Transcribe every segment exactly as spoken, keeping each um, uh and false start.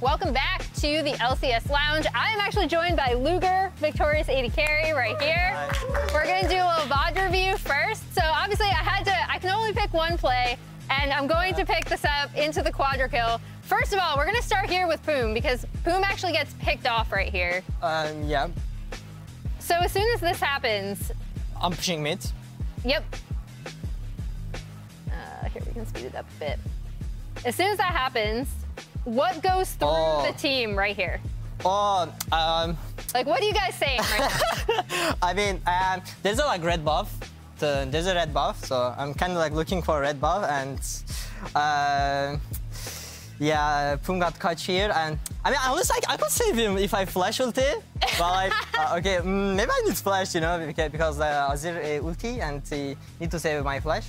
Welcome back to the L C S Lounge. I am actually joined by Luger, Victorious A D Carry right here. Hi. We're gonna do a little V O D review first. So obviously I had to, I can only pick one play, and I'm going to pick this up into the quadra kill. First of all, we're gonna start here with Boom, because Boom actually gets picked off right here. Um, yeah. So as soon as this happens. I'm pushing mid. Yep. Uh, here, we can speed it up a bit. As soon as that happens, what goes through oh. the team right here? Oh, um... Like, what are you guys saying right now? I mean, um, there's a, like, red buff. The, there's a red buff, so I'm kind of, like, looking for a red buff, and... Uh, yeah, Boom got caught here, and... I mean, I was like, I could save him if I flash ulti, but, like, uh, okay, maybe I need flash, you know, because uh, Azir uh, ulti, and he need to save my flash.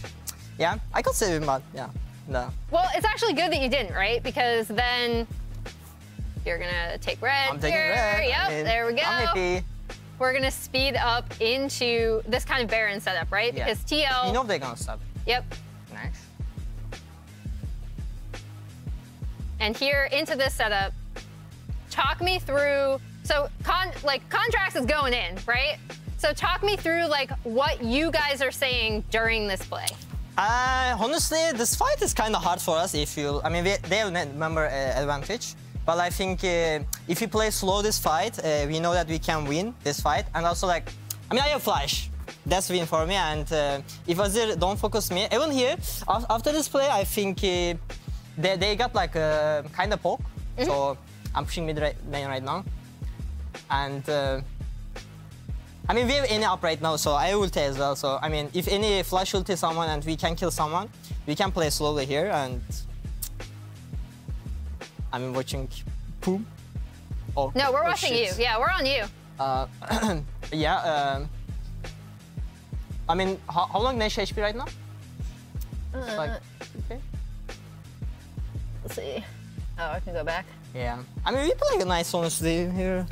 Yeah, I could save him, but, yeah. No. Well, it's actually good that you didn't, right? Because then you're gonna take red. I'm taking here. red. Yep, I mean, there we go. I'm happy. We're gonna speed up into this kind of Baron setup, right? Yeah. Because T L. You know they're gonna stop. Yep. Nice. And here into this setup. Talk me through. So, con like Contracts is going in, right? So talk me through like what you guys are saying during this play. Uh, honestly, this fight is kind of hard for us if you... I mean, we, they have member uh, advantage, but I think uh, if we play slow this fight, uh, we know that we can win this fight. And also, like, I mean, I have flash. That's win for me, and uh, if Azir don't focus me... Even here, after this play, I think uh, they, they got, like, a kind of poke. Mm-hmm. So I'm pushing mid right, lane right now. And... Uh, I mean, we have any up right now, so I ulti as well. So, I mean, if any flash ulti someone and we can kill someone, we can play slowly here. And I'm watching Boom. Oh, no, we're oh watching shit. you. Yeah, we're on you. Uh, yeah. Um, I mean, how, how long Nash H P right now? Uh, like, okay. Let's see. Oh, I can go back. Yeah. I mean, we play nice, honestly, here.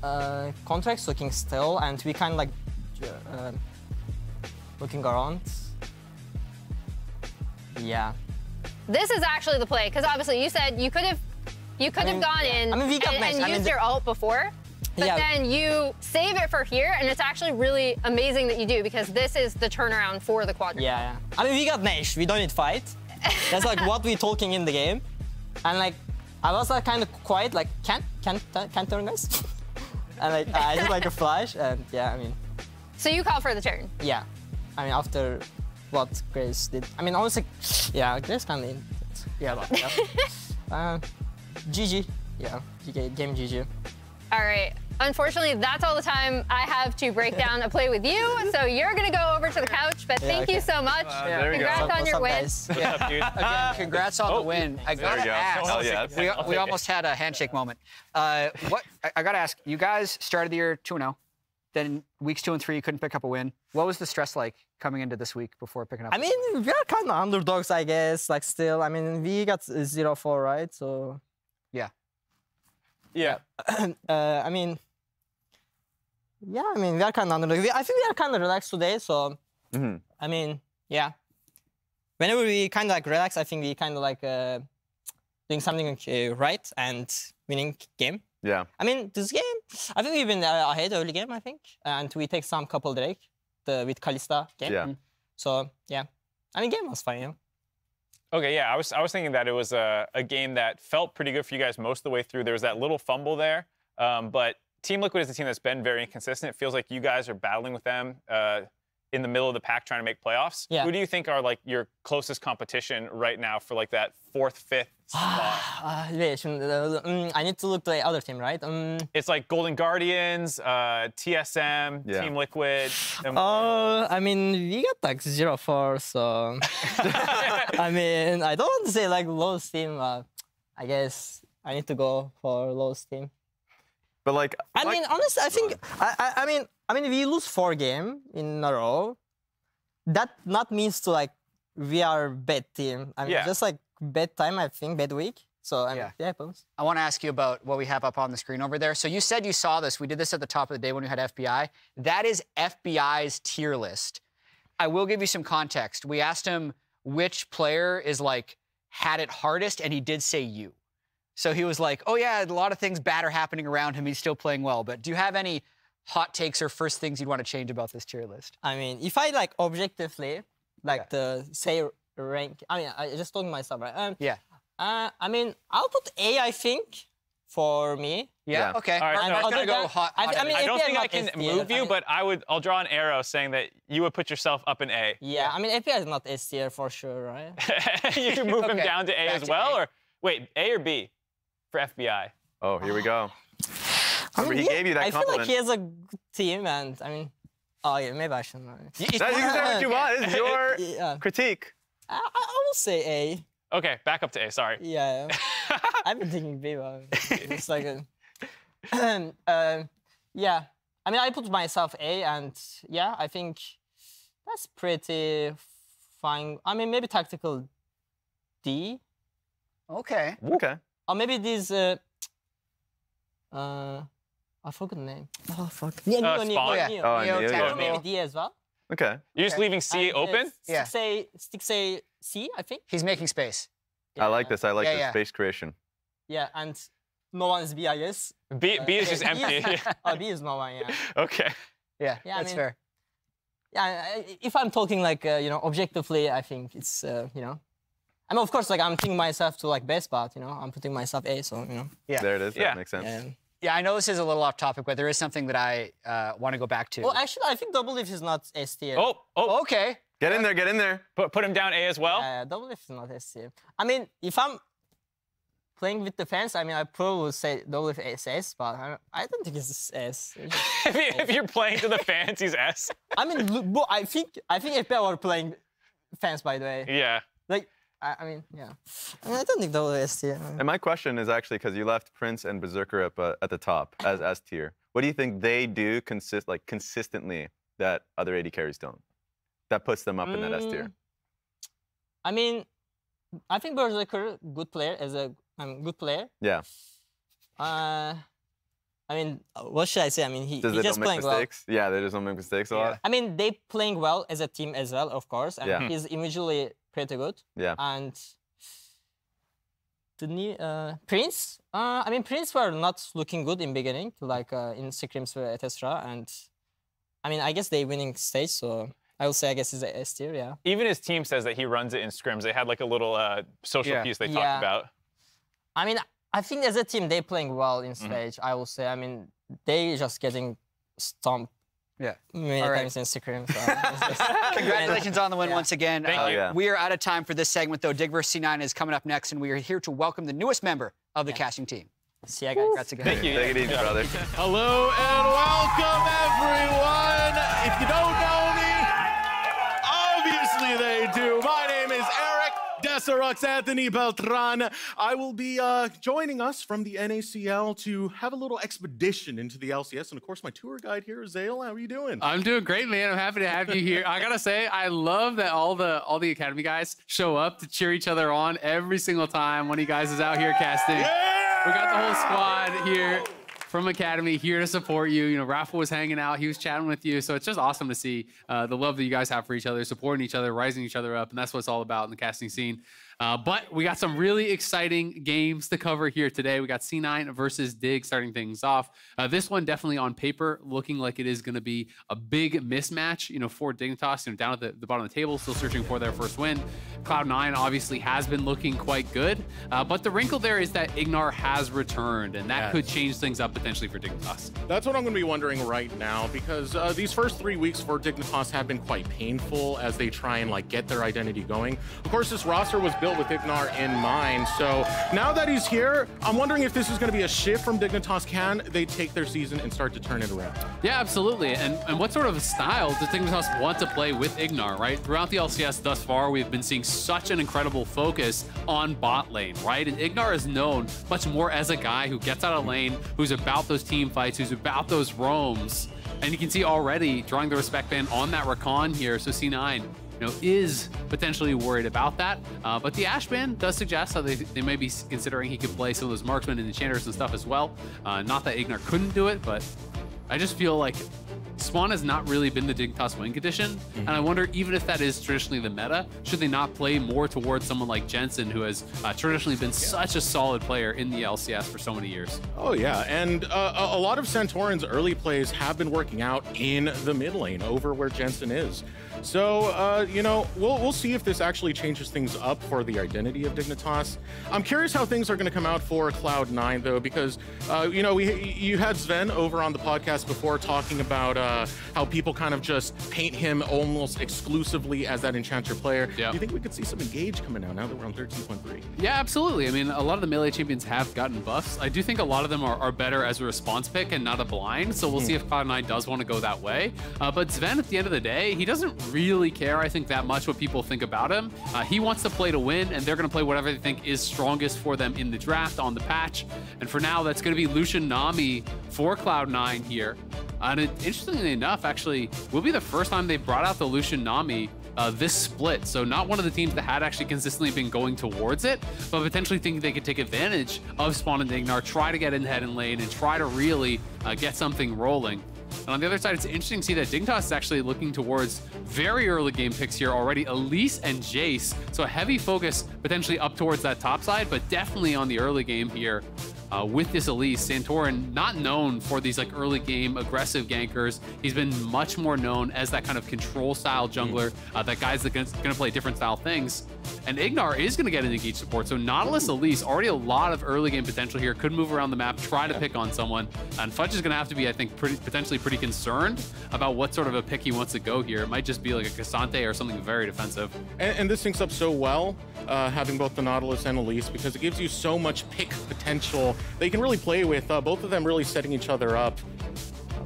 Uh, Contracts looking still, and we kind of like uh, looking around. Yeah. This is actually the play, because obviously you said you could have, you could I mean, have gone yeah. in I mean, we got and, and I used mean, your ult before, but yeah. then you save it for here, and it's actually really amazing that you do because this is the turnaround for the quadra. Yeah, yeah. I mean, we got Nash. We don't need fight. That's like what we're talking in the game, and like I was like kind of quiet, like can't can't can't turn guys. And like, I did like a flash, and yeah, I mean. So you call for the turn? Yeah. I mean, after what Grace did. I mean, honestly, yeah, Grace kind of in. Yeah, but yeah. uh, G G. Yeah, game G G. All right. Unfortunately, that's all the time I have to break down a play with you. So you're going to go over to the couch, but yeah, thank okay. you so much. Uh, yeah. Congrats on What's your win. What's up, yeah. Dude? Again, congrats on oh, the win. I got to ask, oh, yeah, we, we almost had a handshake moment. Uh, what I, I got to ask, you guys started the year two and oh, then weeks two and three, you couldn't pick up a win. What was the stress like coming into this week before picking up? I mean, we are kind of underdogs, I guess, like still. I mean, we got zero four, right? So. Yeah. Yeah. uh, I mean. Yeah, I mean, we are kind of underdogs. I think we are kind of relaxed today, so... Mm-hmm. I mean, yeah. Whenever we kind of, like, relax, I think we kind of, like, uh, doing something uh, right and winning game. Yeah. I mean, this game, I think we've been uh, ahead early game, I think. And we take some couple Drake the, with Kalista game. Yeah. Mm-hmm. So, yeah. I mean, game was fine, you know? Okay, yeah, I was, I was thinking that it was a, a game that felt pretty good for you guys most of the way through. There was that little fumble there, um, but... Team Liquid is a team that's been very inconsistent. It feels like you guys are battling with them uh, in the middle of the pack trying to make playoffs. Yeah. Who do you think are like your closest competition right now for like that fourth, fifth spot? uh, I need to look to the other team, right? Um, it's like Golden Guardians, uh, T S M, yeah. Team Liquid. Oh, uh, I mean, we got like zero four, so... I mean, I don't want to say like lowest team, but I guess I need to go for lowest team. But like, I like, mean, honestly, I think I, I, I mean, I mean, we lose four games in a row. That not means to like we are bad team. I mean, yeah. just like bad time, I think, bad week. So I mean, yeah, it happens. I want to ask you about what we have up on the screen over there. So you said you saw this. We did this at the top of the day when we had F B I. That is F B I's tier list. I will give you some context. We asked him which player is like had it hardest, and he did say you. So he was like, oh yeah, a lot of things bad are happening around him. He's still playing well. But do you have any hot takes or first things you'd want to change about this tier list? I mean, if I like objectively, like yeah. the say rank, I mean, I just talking myself, right? Um, yeah. Uh, I mean, I'll put A, I think, for me. Yeah, yeah. Okay. All right, no, gonna go hot, hot I, I, mean, I don't think I can S tier, move you, I mean, but I would, I'll draw an arrow saying that you would put yourself up in A. Yeah, yeah. I mean, F B I is not S tier for sure, right? You can move okay. him down to A Back as well, a. or wait, A or B for F B I? Oh, here we go. I mean, he, he gave you that I compliment. I feel like he has a good team, and I mean, oh yeah, maybe I shouldn't. You can say what you want. It's your yeah. critique. I, I will say A. Okay, back up to A. Sorry. Yeah, I've been thinking B, but it's like a. uh, yeah, I mean, I put myself A, and yeah, I think that's pretty fine. I mean, maybe tactical D. Okay. Okay. Or maybe these. Uh, uh, I forgot the name. Oh fuck. Yeah, uh, Neo, Spawn. Neo, Neo. Oh, Neo, Neo, Neo. Neo. Maybe D as well. Okay. You're okay. just leaving C and open? Yeah. Say, stick say C, I think. He's making space. Yeah. I like this. I like yeah, this yeah. space creation. Yeah, and no one's B, I guess. B, uh, B is okay. just empty. Is, oh, B is no one, yeah. Okay. Yeah, yeah that's I mean, fair. Yeah, if I'm talking like, uh, you know, objectively, I think it's, uh, you know, I mean, of course, like I'm thinking myself to like best spot, you know, I'm putting myself A, so, you know. Yeah. There it is. That yeah. makes sense. Yeah. Yeah, I know this is a little off topic, but there is something that I uh, want to go back to. Well, actually, I think Double Lift is not S tier. Oh, oh, okay. Get in there, get in there. Put, put him down A as well. Yeah, uh, Double Lift is not S tier. I mean, if I'm playing with defense, I mean, I probably would say Double Lift is S, but I don't, I don't think it's S. It's if, you, S. If you're playing to the fans, he's S. I mean, I think I think F B I were playing fans, by the way. Yeah. Like. I mean, yeah. I mean, I don't think double S tier. And my question is actually because you left Prince and Berserker up uh, at the top as S tier. What do you think they do consist like consistently that other A D carries don't? That puts them up mm. in that S tier. I mean, I think Berserker good player as a um, good player. Yeah. Uh, I mean, what should I say? I mean, he, he they just don't playing make mistakes? Well. Yeah, they just don't make mistakes a yeah. lot. I mean, they playing well as a team as well, of course. And yeah. he's individually. Pretty good. Yeah. And the new uh, Prince, uh, I mean, Prince were not looking good in beginning, like uh, in scrims for et cetera. And I mean, I guess they winning stage, so I will say I guess he's a S tier, yeah. Even his team says that he runs it in scrims. They had like a little uh, social yeah. piece they talked yeah. about. I mean, I think as a team they playing well in stage. Mm-hmm. I will say. I mean, they just getting stomped. Yeah. Many All right. times in Instagram, so congratulations on the win yeah. once again. Thank uh, you. Yeah. We are out of time for this segment, though. Digverse C nine is coming up next, and we are here to welcome the newest member of the yeah. casting team. See ya, guys. Congrats again. Thank you. Take it easy, brother. Hello and welcome, everyone. If you don't know me, obviously they do. My name is Eric Desarux Anthony Beltran. I will be uh, joining us from the N A C L to have a little expedition into the L C S. And of course, my tour guide here, Azael. How are you doing? I'm doing great, man. I'm happy to have you here. I gotta say, I love that all the all the Academy guys show up to cheer each other on every single time one of you guys is out here casting. Yeah! We got the whole squad here from Academy here to support you. You know, Rafa was hanging out, he was chatting with you. So it's just awesome to see uh, the love that you guys have for each other, supporting each other, rising each other up. And that's what it's all about in the casting scene. Uh, but we got some really exciting games to cover here today. We got C nine versus Dig starting things off. Uh, this one definitely on paper looking like it is going to be a big mismatch, you know, for Dignitas, you know, down at the, the bottom of the table, still searching for their first win. Cloud nine obviously has been looking quite good, uh, but the wrinkle there is that Ignar has returned, and that yes. could change things up potentially for Dignitas. That's what I'm going to be wondering right now, because uh, these first three weeks for Dignitas have been quite painful as they try and like get their identity going. Of course, this roster was built with Ignar in mind. So now that he's here, I'm wondering if this is going to be a shift from Dignitas. Can they take their season and start to turn it around? Yeah, absolutely. And, and what sort of style does Dignitas want to play with Ignar, right? Throughout the L C S thus far, we've been seeing such an incredible focus on bot lane, right? And Ignar is known much more as a guy who gets out of lane, who's about those team fights, who's about those roams. And you can see already drawing the respect ban on that Rakan here. So C nine, you know, is potentially worried about that. Uh, but the Ashban does suggest that they, they may be considering he could play some of those marksmen and enchanters and stuff as well. Uh, not that Ignar couldn't do it, but I just feel like Spawn has not really been the Dignitas win condition, mm-hmm. and I wonder, even if that is traditionally the meta, should they not play more towards someone like Jensen, who has uh, traditionally been yeah. such a solid player in the L C S for so many years? Oh yeah, and uh, a lot of Santorin's early plays have been working out in the mid lane over where Jensen is. So, uh, you know, we'll, we'll see if this actually changes things up for the identity of Dignitas. I'm curious how things are going to come out for Cloud nine, though, because, uh, you know, we you had Zven over on the podcast before talking about uh, how people kind of just paint him almost exclusively as that Enchanter player. Yeah. Do you think we could see some engage coming out now that we're on thirteen point three? Yeah, absolutely. I mean, a lot of the melee champions have gotten buffs. I do think a lot of them are, are better as a response pick and not a blind, so we'll mm. see if Cloud nine does want to go that way. Uh, but Zven, at the end of the day, he doesn't really care, I think, that much what people think about him. Uh, he wants to play to win, and they're going to play whatever they think is strongest for them in the draft, on the patch. And for now, that's going to be Lucian, Nami for Cloud nine here. And it, interestingly enough, actually, will be the first time they brought out the Lucian, Nami uh, this split. So not one of the teams that had actually consistently been going towards it, but potentially thinking they could take advantage of Spawn and Ignar, try to get in head and lane, and try to really uh, get something rolling. And on the other side, it's interesting to see that Dignitas is actually looking towards very early game picks here already, Elise and Jace. So a heavy focus potentially up towards that top side, but definitely on the early game here uh, with this Elise. Santorin, not known for these like early game aggressive gankers. He's been much more known as that kind of control style jungler, uh, that guy's going to play different style things. And Ignar is going to get into Geach support. So Nautilus, Elise, already a lot of early game potential here. Could move around the map, try to pick on someone. And Fudge is going to have to be, I think, pretty, potentially pretty concerned about what sort of a pick he wants to go here. It might just be like a Cassante or something very defensive. And, and this syncs up so well, uh, having both the Nautilus and Elise, because it gives you so much pick potential that you can really play with. Uh, both of them really setting each other up.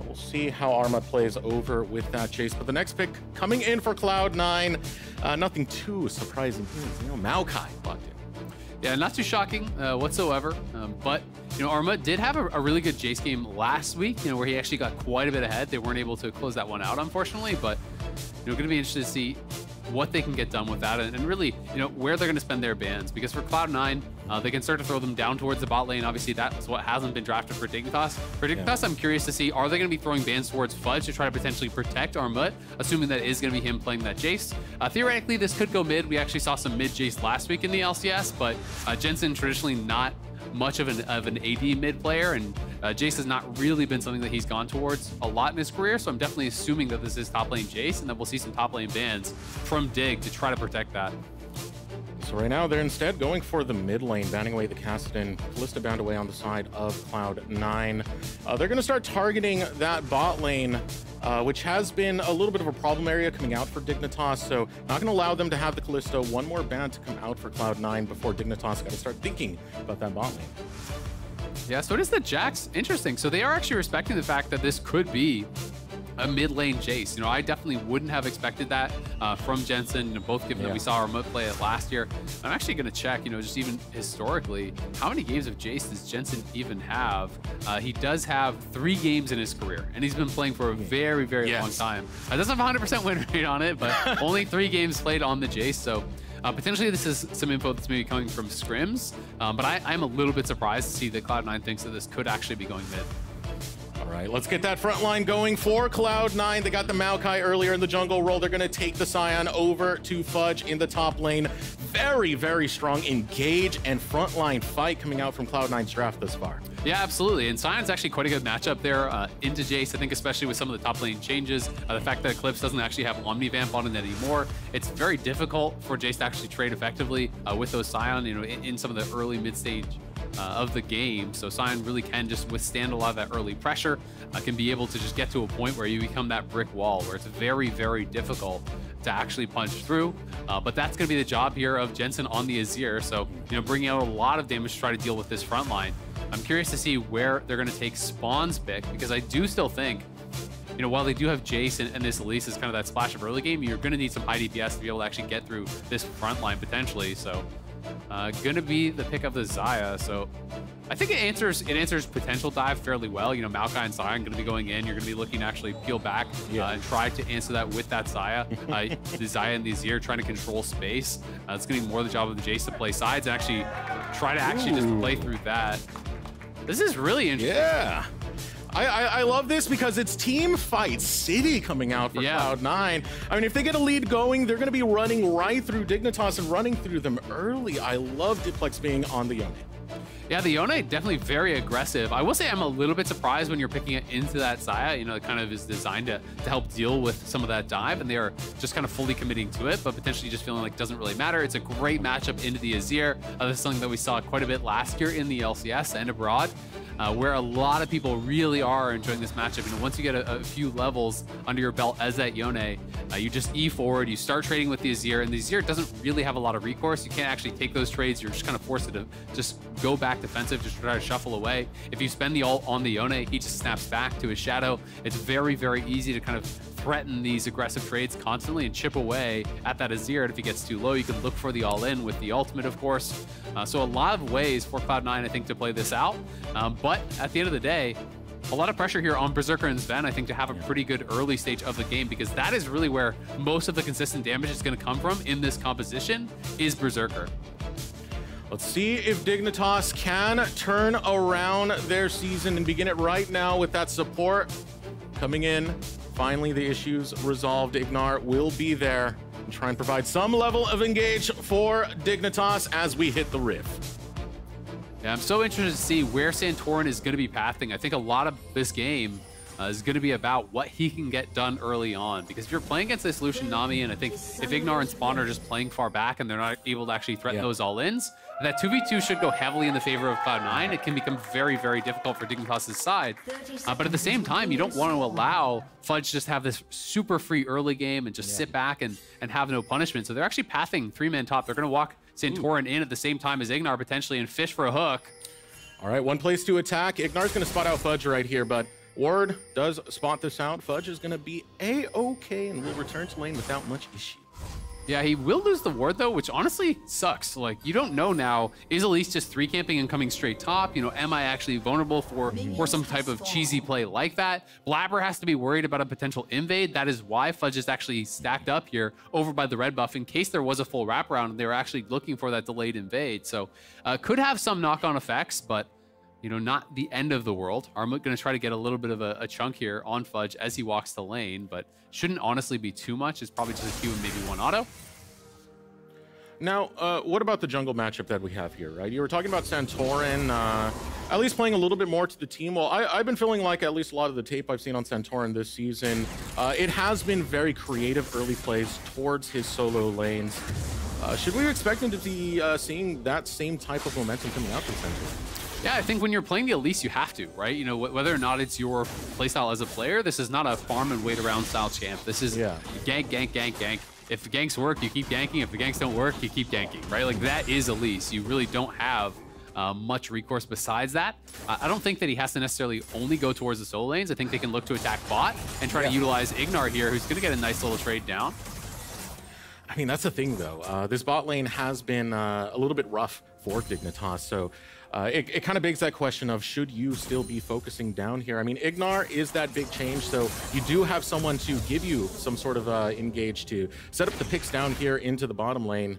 We'll see how Armut plays over with that Jace. But the next pick coming in for Cloud nine, uh, nothing too surprising. You know, Maokai locked in. Yeah, not too shocking uh, whatsoever. Um, but, you know, Armut did have a, a really good Jace game last week, you know, where he actually got quite a bit ahead. They weren't able to close that one out, unfortunately. But, you know, going to be interested to see what they can get done with that, and, and really, you know, where they're going to spend their bans. Because for Cloud nine, uh, they can start to throw them down towards the bot lane. Obviously, that's what hasn't been drafted for Dignitas. For Dignitas, yeah. I'm curious to see, are they going to be throwing bans towards Fudge to try to potentially protect Armut, assuming that it is going to be him playing that Jace? Uh, theoretically, this could go mid. We actually saw some mid Jace last week in the L C S, but uh, Jensen traditionally not much of an, of an A D mid player, and uh, Jace has not really been something that he's gone towards a lot in his career, so I'm definitely assuming that this is top lane Jace, and that we'll see some top lane bans from Dig to try to protect that. So right now, they're instead going for the mid lane, banning away the Kassadin, Callista bound away on the side of Cloud nine. Uh, they're going to start targeting that bot lane, uh, which has been a little bit of a problem area coming out for Dignitas, so not going to allow them to have the Callista. One more ban to come out for Cloud nine before Dignitas got to start thinking about that bot lane. Yeah, so it is the Jax. Interesting. So they are actually respecting the fact that this could be a mid lane Jace. You know, I definitely wouldn't have expected that uh, from Jensen, you know, both given yeah. that we saw Armut play it last year. I'm actually going to check, you know, just even historically, how many games of Jace does Jensen even have? Uh, he does have three games in his career, and he's been playing for a very, very yes. long time. It doesn't have one hundred percent win rate on it, but only three games played on the Jace, so Uh, potentially this is some info that's maybe coming from scrims, um, but I, I'm a little bit surprised to see that Cloud nine thinks that this could actually be going mid. All right, let's get that front line going for Cloud nine. They got the Maokai earlier in the jungle role. They're going to take the Scion over to Fudge in the top lane. Very, very strong engage and frontline fight coming out from Cloud nine's draft this far. Yeah, absolutely. And Scion's actually quite a good matchup there uh, into Jace, I think, especially with some of the top lane changes. Uh, the fact that Eclipse doesn't actually have Omnivamp on it anymore, it's very difficult for Jace to actually trade effectively uh, with those Scion, you know, in, in some of the early mid-stage uh, of the game. So Scion really can just withstand a lot of that early pressure, uh, can be able to just get to a point where you become that brick wall where it's very, very difficult to actually punch through. Uh, but that's going to be the job here of Jensen on the Azir. So, you know, bringing out a lot of damage to try to deal with this front line. I'm curious to see where they're going to take Spawn's pick, because I do still think, you know, while they do have Jace and, and this Elise is kind of that splash of early game, you're going to need some high D P S to be able to actually get through this front line potentially. So, uh, going to be the pick of the Xayah. So, I think it answers it answers potential dive fairly well. You know, Maokai and Scion going to be going in. You're going to be looking to actually peel back yeah. uh, and try to answer that with that Xayah. Uh, the Xayah and the Azir trying to control space. Uh, it's going to be more the job of the Jace to play sides and actually try to actually Ooh. just play through that. This is really interesting. Yeah. I, I, I love this because it's Team Fight City coming out for yeah. Cloud nine. I mean, if they get a lead going, they're going to be running right through Dignitas and running through them early. I love Diplex being on the Yone. Yeah, the Yone definitely very aggressive. I will say I'm a little bit surprised when you're picking it into that Xayah. You know, it kind of is designed to, to help deal with some of that dive, and they are just kind of fully committing to it, but potentially just feeling like it doesn't really matter. It's a great matchup into the Azir. Uh, this is something that we saw quite a bit last year in the L C S and abroad, uh, where a lot of people really are enjoying this matchup. You know, once you get a, a few levels under your belt as that Yone, uh, you just E forward, you start trading with the Azir, and the Azir doesn't really have a lot of recourse. You can't actually take those trades. You're just kind of forced to just go back defensive, just try to shuffle away. If you spend the ult on the Yone, he just snaps back to his shadow. It's very, very easy to kind of threaten these aggressive trades constantly and chip away at that Azir. And if he gets too low, you can look for the all-in with the ultimate, of course. Uh, so a lot of ways for Cloud nine, I think, to play this out. Um, but at the end of the day, a lot of pressure here on Berserker and Zven, I think, to have a pretty good early stage of the game, because that is really where most of the consistent damage is going to come from in this composition, is Berserker. Let's see if Dignitas can turn around their season and begin it right now with that support coming in. Finally, the issues resolved. Ignar will be there and try and provide some level of engage for Dignitas as we hit the Rift. Yeah, I'm so interested to see where Santorin is going to be pathing. I think a lot of this game Uh, is going to be about what he can get done early on, because if you're playing against this Lucian Nami, and I think if Ignar and Spawn are just playing far back and they're not able to actually threaten yeah. those all-ins, that two v two should go heavily in the favor of Cloud nine. It can become very, very difficult for Dignitas' side, uh, but at the same time, you don't want to allow Fudge just have this super free early game and just yeah. sit back and, and have no punishment. So they're actually pathing three-man top. They're going to walk Santorin Ooh. in at the same time as Ignar potentially and fish for a hook. All right, one place to attack. Ignar's going to spot out Fudge right here, but Ward does spot this out. Fudge is going to be A-okay and will return to lane without much issue. Yeah, he will lose the ward, though, which honestly sucks. Like, you don't know now, is Elise just three camping and coming straight top? You know, am I actually vulnerable for, for some type of cheesy play like that? Blaber has to be worried about a potential invade. That is why Fudge is actually stacked up here over by the red buff, in case there was a full wraparound and they were actually looking for that delayed invade. So, uh, could have some knock-on effects, but you know, not the end of the world. Armut going to try to get a little bit of a, a chunk here on Fudge as he walks the lane, but shouldn't honestly be too much. It's probably just a Q and maybe one auto. Now, uh, what about the jungle matchup that we have here, right? You were talking about Santorin, uh, at least playing a little bit more to the team. Well, I, I've been feeling like at least a lot of the tape I've seen on Santorin this season, uh, it has been very creative early plays towards his solo lanes. Uh, should we expect him to be uh, seeing that same type of momentum coming out from Santorin? Yeah, I think when you're playing the Elise, you have to, right? You know, wh whether or not it's your playstyle as a player, this is not a farm and wait around style champ. This is yeah. gank, gank, gank, gank. If the ganks work, you keep ganking. If the ganks don't work, you keep ganking, right? Like, that is Elise. You really don't have uh, much recourse besides that. Uh, I don't think that he has to necessarily only go towards the solo lanes. I think they can look to attack bot and try yeah. to utilize Ignar here, who's going to get a nice little trade down. I mean, that's the thing, though. Uh, this bot lane has been uh, a little bit rough for Dignitas, so Uh, it it kind of begs that question of, should you still be focusing down here? I mean, Ignar is that big change, so you do have someone to give you some sort of uh, engage to set up the picks down here into the bottom lane.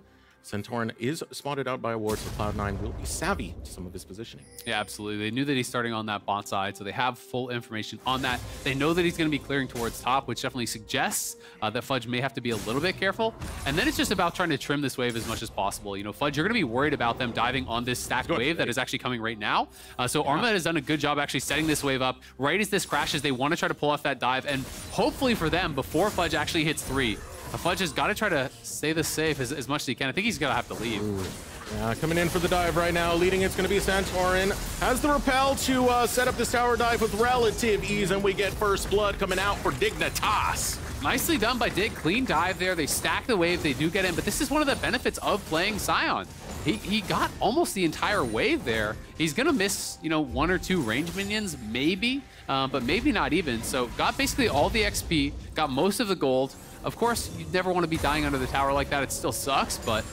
Santorin is spotted out by a ward, so Cloud nine will be savvy to some of his positioning. Yeah, absolutely. They knew that he's starting on that bot side, so they have full information on that. They know that he's going to be clearing towards top, which definitely suggests uh, that Fudge may have to be a little bit careful. And then it's just about trying to trim this wave as much as possible. You know, Fudge, you're going to be worried about them diving on this stacked wave that is actually coming right now. Uh, so yeah. Armut has done a good job actually setting this wave up. Right as this crashes, they want to try to pull off that dive, and hopefully for them, before Fudge actually hits three, Fudge has got to try to stay this safe as, as much as he can. I think he's going to have to leave. Ooh. Yeah, coming in for the dive right now. Leading it's going to be Santorin. Has the rappel to uh, set up this tower dive with relative ease, and we get first blood coming out for Dignitas. Nicely done by Dig. Clean dive there. They stack the wave. They do get in, but this is one of the benefits of playing Scion. He, he got almost the entire wave there. He's going to miss, you know, one or two range minions, maybe, uh, but maybe not even. So got basically all the X P, got most of the gold. Of course, you never want to be dying under the tower like that. It still sucks, but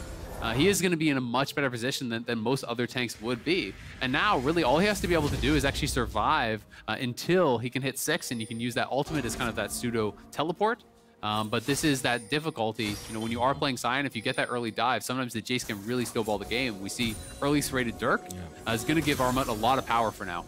uh, he is going to be in a much better position than, than most other tanks would be. And now, really, all he has to be able to do is actually survive uh, until he can hit six, and you can use that ultimate as kind of that pseudo-teleport. Um, but this is that difficulty. You know, when you are playing Scion, if you get that early dive, sometimes the Jace can really snowball the game. We see early serrated Dirk. Yeah. Uh, is going to give Armut a lot of power for now.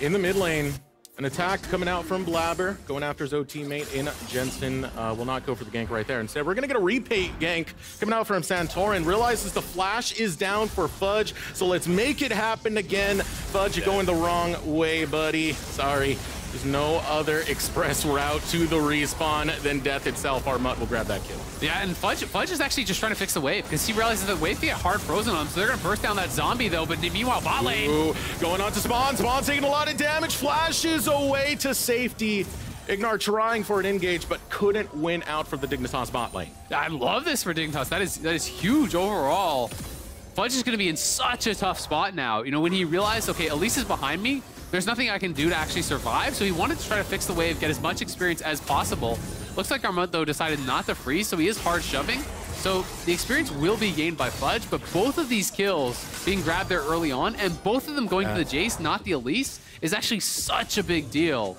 In the mid lane, An attack coming out from Blaber, going after his old teammate in Jensen. Uh, will not go for the gank right there. Instead, we're going to get a repeat gank coming out from Santorin. Realizes the flash is down for Fudge, so let's make it happen again. Fudge, you're going the wrong way, buddy. Sorry. There's no other express route to the respawn than death itself. Armut will grab that kill. Yeah, and Fudge, Fudge is actually just trying to fix the wave because he realizes the wave can get hard frozen on him, so they're going to burst down that zombie, though. But meanwhile, bot lane. Ooh, going on to Spawn. Spawn's taking a lot of damage. Flashes away to safety. Ignar trying for an engage, but couldn't win out for the Dignitas bot lane. I love this for Dignitas. That is, that is huge overall. Fudge is going to be in such a tough spot now. You know, when he realized, okay, Elise is behind me. There's nothing I can do to actually survive, so he wanted to try to fix the wave, get as much experience as possible. Looks like Armut, though, decided not to freeze, so he is hard shoving. So the experience will be gained by Fudge, but both of these kills being grabbed there early on, and both of them going yeah. to the Jace, not the Elise, is actually such a big deal.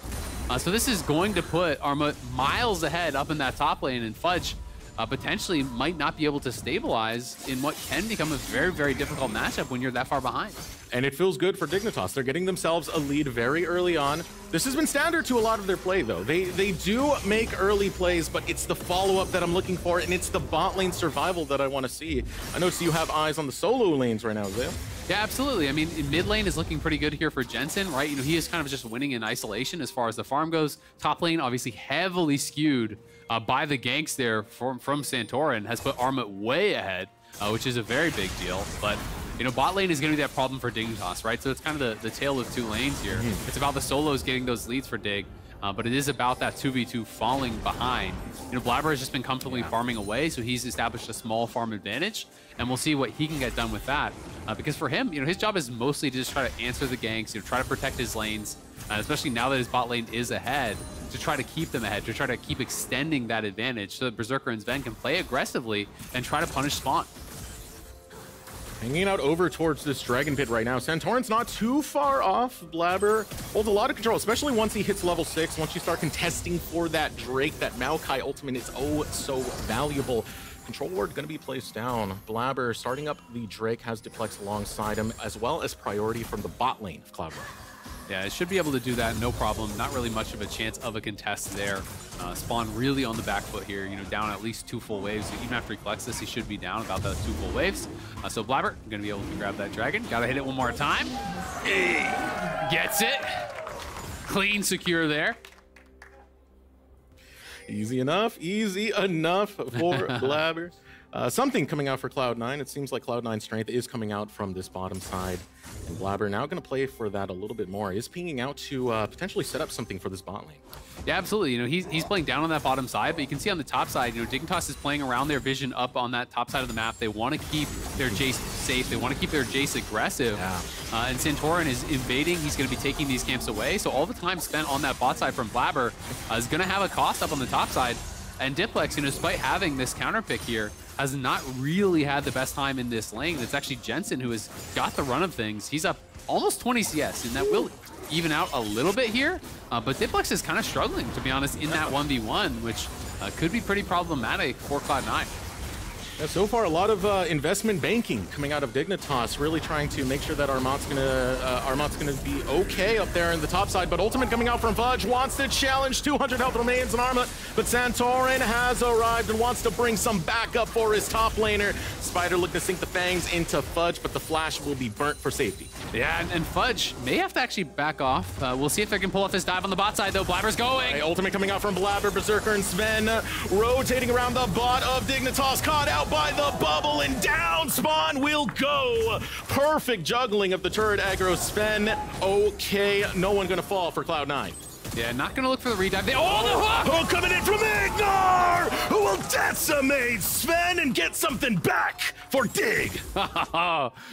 Uh, so this is going to put Armut miles ahead up in that top lane, and Fudge uh, potentially might not be able to stabilize in what can become a very, very difficult matchup when you're that far behind. And it feels good for Dignitas. They're getting themselves a lead very early on. This has been standard to a lot of their play, though. They they do make early plays, but it's the follow-up that I'm looking for, and it's the bot lane survival that I want to see. I notice you have eyes on the solo lanes right now, Azael. Yeah, absolutely. I mean, mid lane is looking pretty good here for Jensen, right? You know, he is kind of just winning in isolation as far as the farm goes. Top lane, obviously heavily skewed uh, by the ganks there from, from Santorin, has put Armut way ahead, uh, which is a very big deal, but... You know, bot lane is going to be that problem for Dignitas, right? So it's kind of the, the tale of two lanes here. Mm. It's about the solos getting those leads for Dig, uh, but it is about that two v two falling behind. You know, Blaber has just been comfortably yeah. farming away, so he's established a small farm advantage, and we'll see what he can get done with that. Uh, because for him, you know, his job is mostly to just try to answer the ganks, you know, try to protect his lanes, uh, especially now that his bot lane is ahead, to try to keep them ahead, to try to keep extending that advantage so that Berserker and Zven can play aggressively and try to punish Spawn. Hanging out over towards this Dragon Pit right now. Santorin's not too far off. Blaber holds a lot of control, especially once he hits level six. Once you start contesting for that Drake, that Maokai ultimate is oh so valuable. Control ward going to be placed down. Blaber starting up the Drake, has Diplex alongside him, as well as priority from the bot lane of Cloud nine. Yeah, it should be able to do that, no problem. Not really much of a chance of a contest there. Uh, Spawn really on the back foot here, you know, down at least two full waves. Even after he collects this, he should be down about those two full waves. Uh, so Blaber, gonna be able to grab that dragon. Gotta hit it one more time. Gets it. Clean, secure there. Easy enough, easy enough for Blaber. Uh, something coming out for Cloud nine. It seems like Cloud nine's strength is coming out from this bottom side. And Blaber now going to play for that a little bit more. He's pinging out to uh, potentially set up something for this bot lane. Yeah, absolutely. You know, he's, he's playing down on that bottom side, but you can see on the top side, you know, Dignitas is playing around their vision up on that top side of the map. They want to keep their Jace safe. They want to keep their Jace aggressive. Yeah. Uh, and Santorin is invading. He's going to be taking these camps away. So all the time spent on that bot side from Blaber uh, is going to have a cost up on the top side. And Diplex, you know, despite having this counter pick here, has not really had the best time in this lane. It's actually Jensen who has got the run of things. He's up almost twenty C S, and that will even out a little bit here. Uh, but Diplex is kind of struggling, to be honest, in that one v one, which uh, could be pretty problematic for Cloud nine. Yeah, so far, a lot of uh, investment banking coming out of Dignitas, really trying to make sure that Armut's going to uh, Armut's going to be okay up there in the top side. But ultimate coming out from Fudge, wants to challenge. two hundred health remains in Armut, but Santorin has arrived and wants to bring some backup for his top laner. Spider looked to sink the fangs into Fudge, but the flash will be burnt for safety. Yeah, and, and Fudge may have to actually back off. Uh, we'll see if they can pull off this dive on the bot side, though. Blaber's going. Right, ultimate coming out from Blaber, Berserker, and Zven rotating around the bot of Dignitas, caught out by the bubble, and down Spawn will go. Perfect juggling of the turret aggro. Zven, okay, no one gonna fall for Cloud nine. Yeah, not gonna look for the redive. They, oh, the hook! Oh, coming in from Ignar, who will decimate Zven and get something back for Dig. Not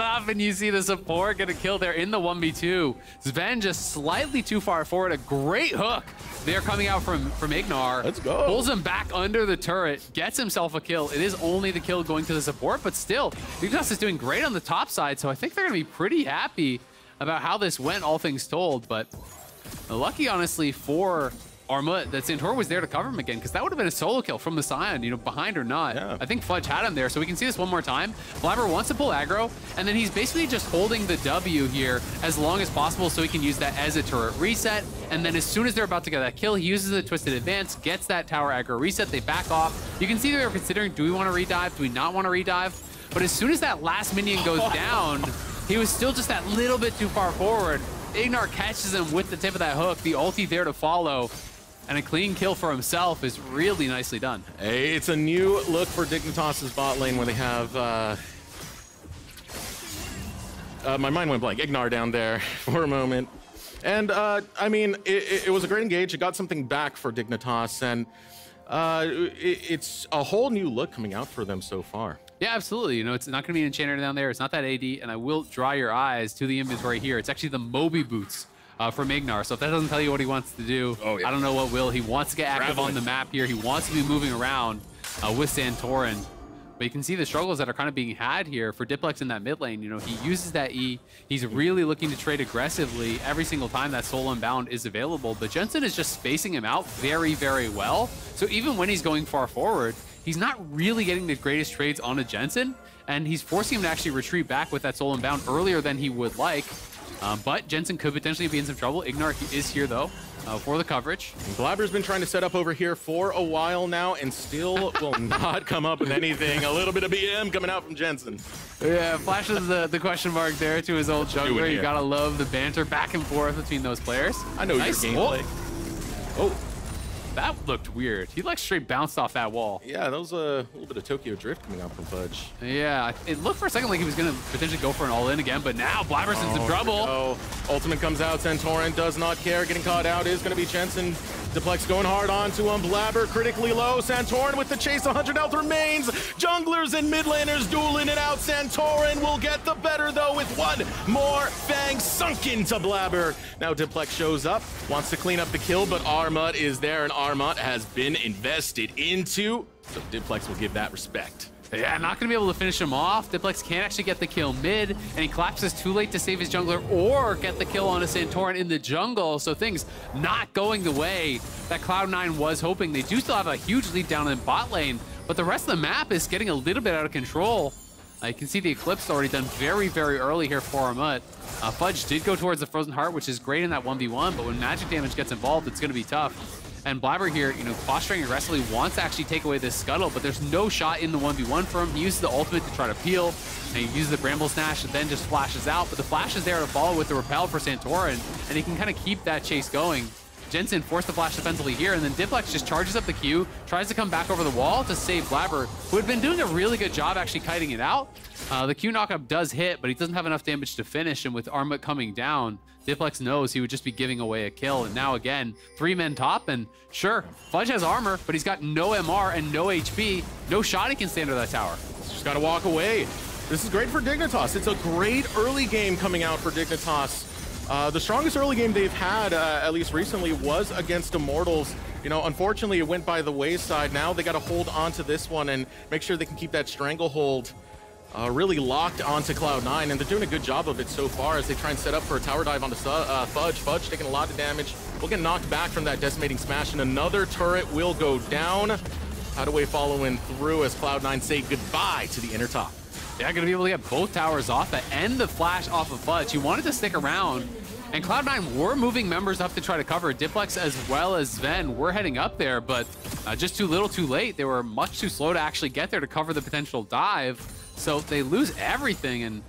often you see the support get a kill there in the one v two. Zven just slightly too far forward. A great hook. They're coming out from, from Ignar. Let's go. Pulls him back under the turret, gets himself a kill. It is only the kill going to the support, but still, Dignitas is doing great on the top side, so I think they're gonna be pretty happy about how this went, all things told, but lucky, honestly, for Armut, that Santorin was there to cover him again, because that would have been a solo kill from the Scion, you know, behind or not. Yeah. I think Fudge had him there, so we can see this one more time. Blaber wants to pull aggro, and then he's basically just holding the W here as long as possible so he can use that as a turret reset. And then as soon as they're about to get that kill, he uses the Twisted Advance, gets that tower aggro reset, they back off. You can see they're considering, do we want to redive, do we not want to redive? But as soon as that last minion goes down, he was still just that little bit too far forward. Ignar catches him with the tip of that hook, the ulti there to follow, and a clean kill for himself is really nicely done. Hey, it's a new look for Dignitas' bot lane where they have... Uh, uh, my mind went blank. Ignar down there for a moment. And, uh, I mean, it, it was a great engage. It got something back for Dignitas, and uh, it, it's a whole new look coming out for them so far. Yeah, absolutely. You know, it's not going to be an enchanter down there. It's not that A D, and I will draw your eyes to the inventory here. It's actually the Moby Boots uh, from Ignar. So if that doesn't tell you what he wants to do, oh, yeah. I don't know what will. He wants to get active Traveling. on the map here. He wants to be moving around uh, with Santorin. But you can see the struggles that are kind of being had here for Diplex in that mid lane. You know, he uses that E. He's really looking to trade aggressively every single time that Soul Unbound is available. But Jensen is just spacing him out very, very well. So even when he's going far forward, he's not really getting the greatest trades on a Jensen, and he's forcing him to actually retreat back with that Soul Inbound earlier than he would like. Um, but Jensen could potentially be in some trouble. Ignar is here, though, uh, for the coverage. Blaber's been trying to set up over here for a while now and still will not come up with anything. A little bit of B M coming out from Jensen. Yeah, flashes the, the question mark there to his old jungler. You gotta love the banter back and forth between those players. I know nice. your gameplay. Oh. oh. That looked weird. He like straight bounced off that wall. Yeah, that was a little bit of Tokyo Drift coming out from Fudge. Yeah, it looked for a second like he was going to potentially go for an all-in again, but now Blaber's oh, in some trouble. No. Ultimate comes out. Santorin does not care. Getting caught out is going to be Jensen. Diplex going hard on to him. Blaber critically low. Santorin with the chase. one hundred health remains. Junglers and mid laners dueling it out. Santorin will get the better, though, with one more fang sunk into Blaber. Now Diplex shows up, wants to clean up the kill, but Armut is there, and Armut has been invested into, so Diplex will give that respect. Yeah, not going to be able to finish him off. Diplex can't actually get the kill mid, and he collapses too late to save his jungler or get the kill on a Santorin in the jungle, so things not going the way that Cloud nine was hoping. They do still have a huge lead down in bot lane, but the rest of the map is getting a little bit out of control. Uh, you can see the Eclipse already done very, very early here for Armut. Uh, Fudge did go towards the Frozen Heart, which is great in that one v one, but when magic damage gets involved, it's going to be tough. And Blaber here, you know, posturing aggressively, wants to actually take away this scuttle, but there's no shot in the one v one for him. He uses the ultimate to try to peel, and he uses the Bramble Snatch and then just flashes out. But the flash is there to follow with the Repel for Santorin, and he can kind of keep that chase going. Jensen forced the flash defensively here, and then Diplex just charges up the Q, tries to come back over the wall to save Blaber, who had been doing a really good job actually kiting it out. Uh, the Q knockup does hit, but he doesn't have enough damage to finish, and with Armut coming down, Diplex knows he would just be giving away a kill, and now again, three men top, and sure, Fudge has armor, but he's got no M R and no H P, no shot he can stay under that tower. Just gotta walk away. This is great for Dignitas. It's a great early game coming out for Dignitas. Uh, the strongest early game they've had, uh, at least recently, was against Immortals. You know, unfortunately, it went by the wayside. Now they got to hold on to this one and make sure they can keep that stranglehold uh, really locked onto Cloud nine. And they're doing a good job of it so far as they try and set up for a tower dive onto uh, Fudge. Fudge taking a lot of damage. We'll get knocked back from that decimating smash, and another turret will go down. Hadaway following through as Cloud nine say goodbye to the inner top. Yeah, going to be able to get both towers off that and the flash off of Fudge. He wanted to stick around, and Cloud nine were moving members up to try to cover. Diplex as well as Zven were heading up there, but uh, just too little too late. They were much too slow to actually get there to cover the potential dive, so they lose everything, and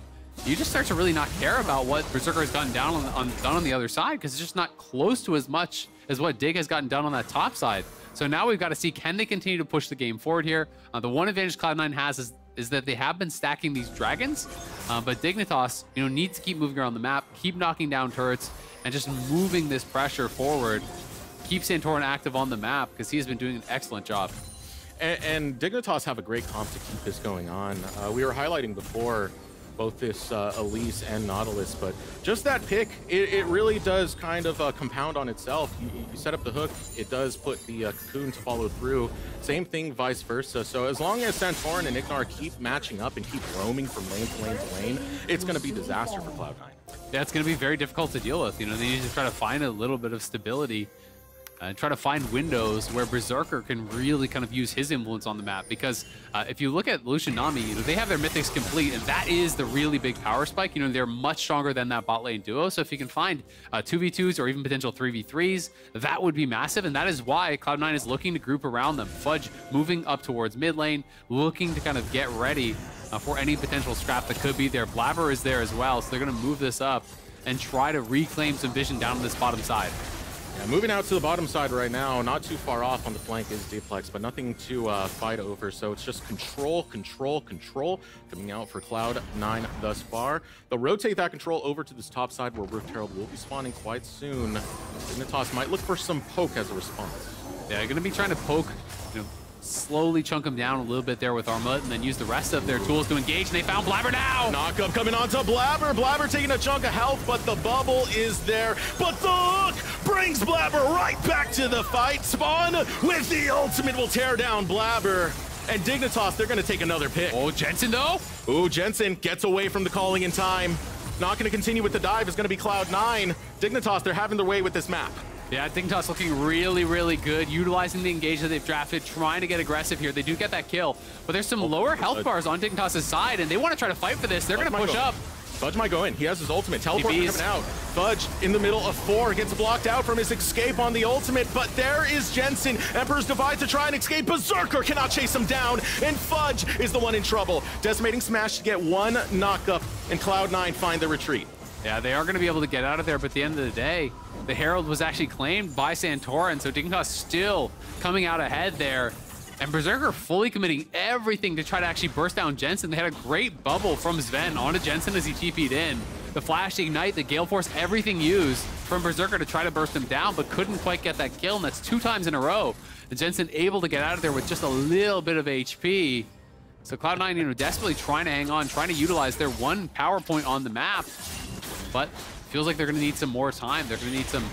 you just start to really not care about what Berserker has gotten down on, on, done on the other side, because it's just not close to as much as what Dig has gotten done on that top side. So now we've got to see, can they continue to push the game forward here? Uh, the one advantage Cloud nine has is is that they have been stacking these dragons, uh, but Dignitas, you know, needs to keep moving around the map, keep knocking down turrets, and just moving this pressure forward. Keep Santorin active on the map, because he has been doing an excellent job. And, and Dignitas have a great comp to keep this going on. Uh, we were highlighting before both this uh, Elise and Nautilus, but just that pick, it, it really does kind of uh, compound on itself. You, you set up the hook, it does put the uh, cocoon to follow through. Same thing, vice versa. So as long as Santorin and Ignar keep matching up and keep roaming from lane to lane to lane, it's going to be disaster for Cloud nine. That's going to be very difficult to deal with. You know, they need to try to find a little bit of stability. and try to find windows where Berserker can really kind of use his influence on the map. Because uh, if you look at Lucian Nami, you know, they have their mythics complete, and that is the really big power spike. You know, they're much stronger than that bot lane duo. So if you can find uh, two v twos or even potential three v threes, that would be massive. And that is why Cloud nine is looking to group around them. Fudge moving up towards mid lane, looking to kind of get ready uh, for any potential scrap that could be there. Blaber is there as well, so they're going to move this up and try to reclaim some vision down on this bottom side. Yeah, moving out to the bottom side right now, not too far off on the flank is Diplex, but nothing to uh, fight over. So it's just control, control, control coming out for Cloud nine thus far. They'll rotate that control over to this top side where Rift Herald will be spawning quite soon. Dignitas might look for some poke as a response. Yeah, they're going to be trying to poke, you know, slowly chunk them down a little bit there with Armut, and then use the rest of their tools to engage, and they found Blaber now! Knock-up coming onto Blaber. Blaber taking a chunk of health, but the bubble is there. But the hook brings Blaber right back to the fight. Spawn with the ultimate will tear down Blaber. And Dignitas, they're going to take another pick. Oh, Jensen, though? Ooh, Jensen gets away from the calling in time. Not going to continue with the dive. It's going to be Cloud nine. Dignitas, they're having their way with this map. Yeah, Dignitas looking really, really good, utilizing the engage that they've drafted, trying to get aggressive here. They do get that kill, but there's some oh, lower health uh, bars on Dignitas' side, and they want to try to fight for this. They're going to push up. Fudge might go in. He has his ultimate. Teleport coming out. Fudge in the middle of four gets blocked out from his escape on the ultimate, but there is Jensen. Emperor's Divide to try and escape. Berserker cannot chase him down, and Fudge is the one in trouble. Decimating Smash to get one knock-up, and Cloud nine find the retreat. Yeah, they are going to be able to get out of there, but at the end of the day, the Herald was actually claimed by Santorin, so Dignitas still coming out ahead there. And Berserker fully committing everything to try to actually burst down Jensen. They had a great bubble from Zven onto Jensen as he T P'd in. The Flash, the Ignite, the Gale Force, everything used from Berserker to try to burst him down, but couldn't quite get that kill, and that's two times in a row. And Jensen able to get out of there with just a little bit of H P. So Cloud nine, you know, desperately trying to hang on, trying to utilize their one power point on the map, but feels like they're going to need some more time. They're going to need some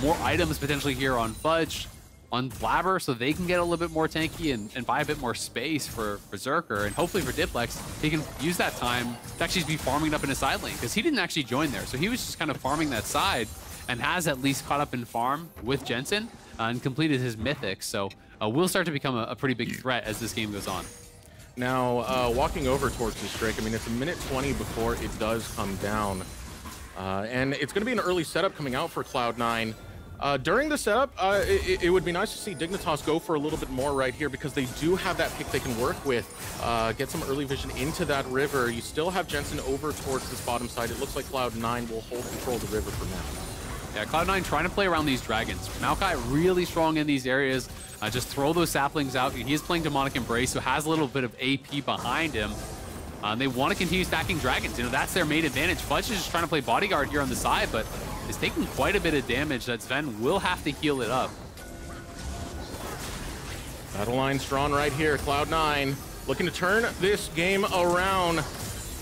more items potentially here on Fudge, on Blaber, so they can get a little bit more tanky and, and buy a bit more space for Berserker. And hopefully for Diplex, he can use that time to actually be farming up in a side lane, because he didn't actually join there. So he was just kind of farming that side, and has at least caught up in farm with Jensen uh, and completed his mythic. So uh, will start to become a, a pretty big threat as this game goes on. Now, uh, walking over towards this Drake, I mean, it's a minute twenty before it does come down. Uh, and it's going to be an early setup coming out for Cloud nine. Uh, during the setup, uh, it, it would be nice to see Dignitas go for a little bit more right here, because they do have that pick they can work with. Uh, get some early vision into that river. You still have Jensen over towards this bottom side. It looks like Cloud nine will hold control of the river for now. Yeah, Cloud nine trying to play around these dragons. Maokai really strong in these areas. Uh, just throw those saplings out. He is playing Demonic Embrace, so has a little bit of A P behind him. Uh, they want to continue stacking dragons. You know, that's their main advantage. Fudge is just trying to play bodyguard here on the side, but is taking quite a bit of damage that Zven will have to heal it up. Battle line's drawn right here. Cloud nine looking to turn this game around,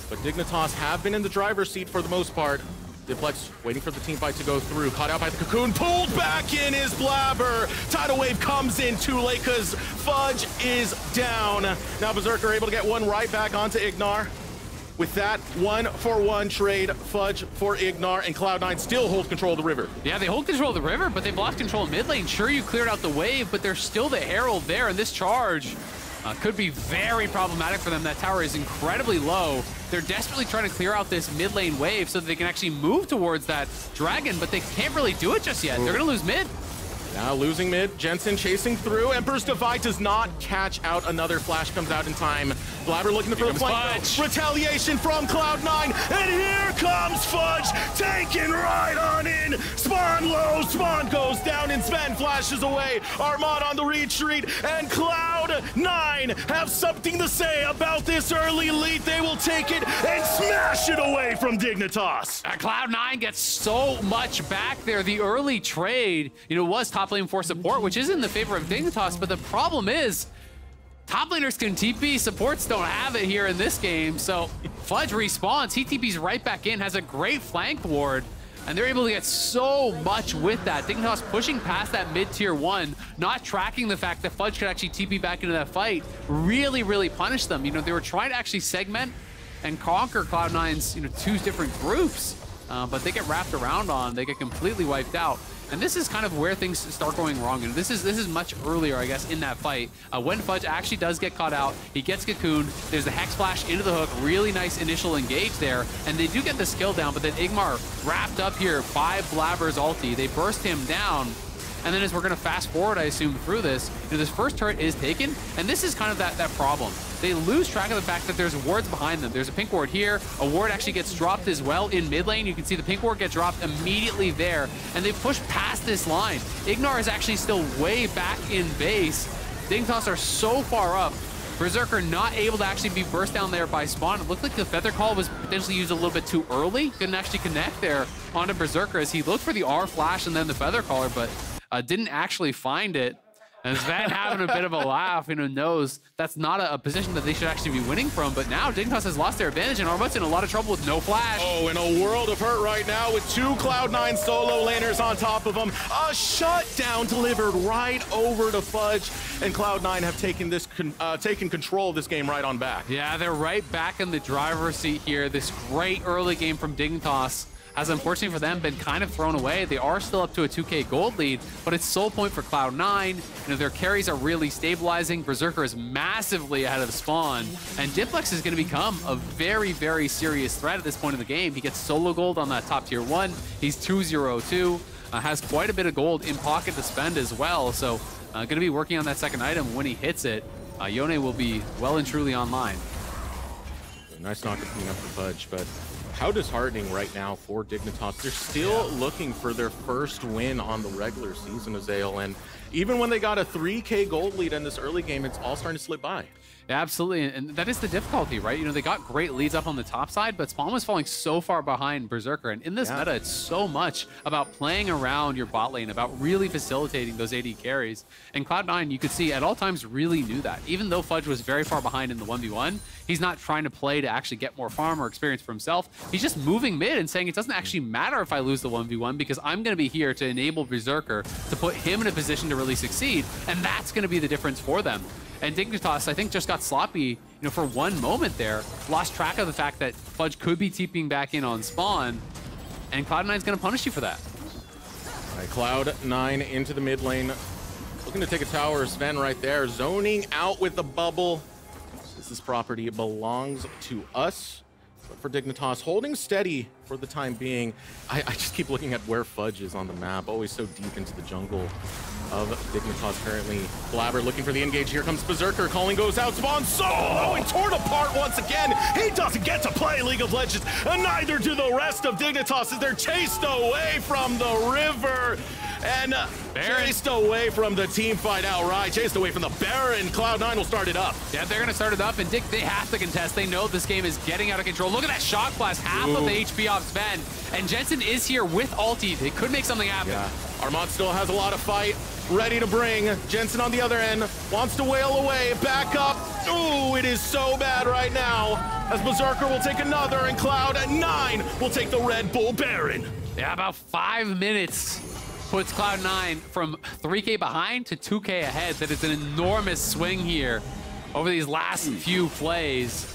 but Dignitas have been in the driver's seat for the most part. Diplex waiting for the team fight to go through. Caught out by the cocoon. Pulled back in is Blaber. Tidal wave comes in too late because Fudge is down. Now Berserker able to get one right back onto Ignar. With that one for one trade, Fudge for Ignar, and Cloud nine still hold control of the river. Yeah, they hold control of the river, but they've lost control of mid lane. Sure, you cleared out the wave, but there's still the Herald there, and this charge Uh, could be very problematic for them. That tower is incredibly low. They're desperately trying to clear out this mid lane wave so that they can actually move towards that dragon, but they can't really do it just yet. Ooh. They're going to lose mid. Now losing mid. Jensen chasing through. Emperor's Divide does not catch out. Another flash comes out in time. Blaber looking for the flank. Retaliation from Cloud nine. And here comes Fudge, taking right on in. Spawn low. Spawn goes down, and Zven flashes away. Armut on the retreat. And Cloud nine have something to say about this early lead. They will take it and smash it away from Dignitas. Uh, Cloud nine gets so much back there. The early trade, you know, was top top lane for support, which is in the favor of Dignitas, but the problem is top laners can T P, supports don't have it here in this game. So Fudge respawns, he T Ps right back in, has a great flank ward, and they're able to get so much with that. Dignitas pushing past that mid-tier one, not tracking the fact that Fudge could actually T P back into that fight, really, really punish them. You know, they were trying to actually segment and conquer Cloud nine's, you know, two different groups, uh, but they get wrapped around on, they get completely wiped out. And this is kind of where things start going wrong. And this is this is much earlier, I guess, in that fight. Uh, when Fudge actually does get caught out, he gets cocooned. There's the Hex Flash into the hook. Really nice initial engage there. And they do get the skill down, but then Ignar wrapped up here by Blaber's ulti. They burst him down. And then as we're going to fast forward, I assume, through this, you know, this first turret is taken. And this is kind of that, that problem. They lose track of the fact that there's wards behind them. There's a pink ward here. A ward actually gets dropped as well in mid lane. You can see the pink ward get dropped immediately there. And they push past this line. Ignar is actually still way back in base. Dignitas are so far up. Berserker not able to actually be burst down there by Spawn. It looked like the Feather Call was potentially used a little bit too early. Couldn't actually connect there onto Berserker as he looked for the R flash and then the Feather Caller, but Uh, didn't actually find it. And Zven having a bit of a laugh, you know, knows that's not a, a position that they should actually be winning from. But now Dignitas has lost their advantage and Armut's in a lot of trouble with no flash. Oh, in a world of hurt right now with two Cloud nine solo laners on top of them. A shutdown delivered right over to Fudge. And Cloud nine have taken this con uh, taken control of this game right on back. Yeah, they're right back in the driver's seat here. This great early game from Dignitas has, unfortunately for them, been kind of thrown away. They are still up to a two K gold lead, but it's sole point for Cloud nine. You know, their carries are really stabilizing. Berserker is massively ahead of Spawn, and Diplex is going to become a very, very serious threat at this point in the game. He gets solo gold on that top tier one. He's two zero two, uh, has quite a bit of gold in pocket to spend as well, so uh, going to be working on that second item when he hits it. Uh, Yone will be well and truly online. Nice knock coming up for Fudge, but how disheartening right now for Dignitas. They're still looking for their first win on the regular season, Azael, and even when they got a three K gold lead in this early game, it's all starting to slip by. Absolutely, and that is the difficulty, right? You know, they got great leads up on the top side, but Spawn was falling so far behind Berserker, and in this yeah. meta, it's so much about playing around your bot lane, about really facilitating those A D carries, and Cloud nine, you could see, at all times really knew that. Even though Fudge was very far behind in the one v one, he's not trying to play to actually get more farm or experience for himself. He's just moving mid and saying, it doesn't actually matter if I lose the one v one because I'm going to be here to enable Berserker to put him in a position to really succeed, and that's going to be the difference for them. And Dignitas, I think, just got sloppy, you know, for one moment there, lost track of the fact that Fudge could be TPing back in on Spawn, and Cloud nine's going to punish you for that. All right, Cloud nine into the mid lane, looking to take a tower. Zven right there, zoning out with the bubble. This is property, it belongs to us. But for Dignitas, holding steady for the time being. I, I just keep looking at where Fudge is on the map, always so deep into the jungle of Dignitas currently. Blaber looking for the engage. Here comes Berserker. Calling goes out. Spawn solo and torn apart once again. He doesn't get to play League of Legends, and neither do the rest of Dignitas as they're chased away from the river. And uh, chased away from the team fight outright. Chased away from the Baron. Cloud nine will start it up. Yeah, they're going to start it up. And Dick, they have to contest. They know this game is getting out of control. Look at that shock blast. Half Ooh. of the H P off Zven. And Jensen is here with ulti. They could make something happen. Yeah. Armut still has a lot of fight. Ready to bring. Jensen on the other end. Wants to wail away. Back up. Ooh, it is so bad right now. As Berserker will take another. And Cloud nine will take the Red Bull Baron. Yeah, about five minutes. Puts Cloud nine from three K behind to two K ahead. That is an enormous swing here over these last few plays.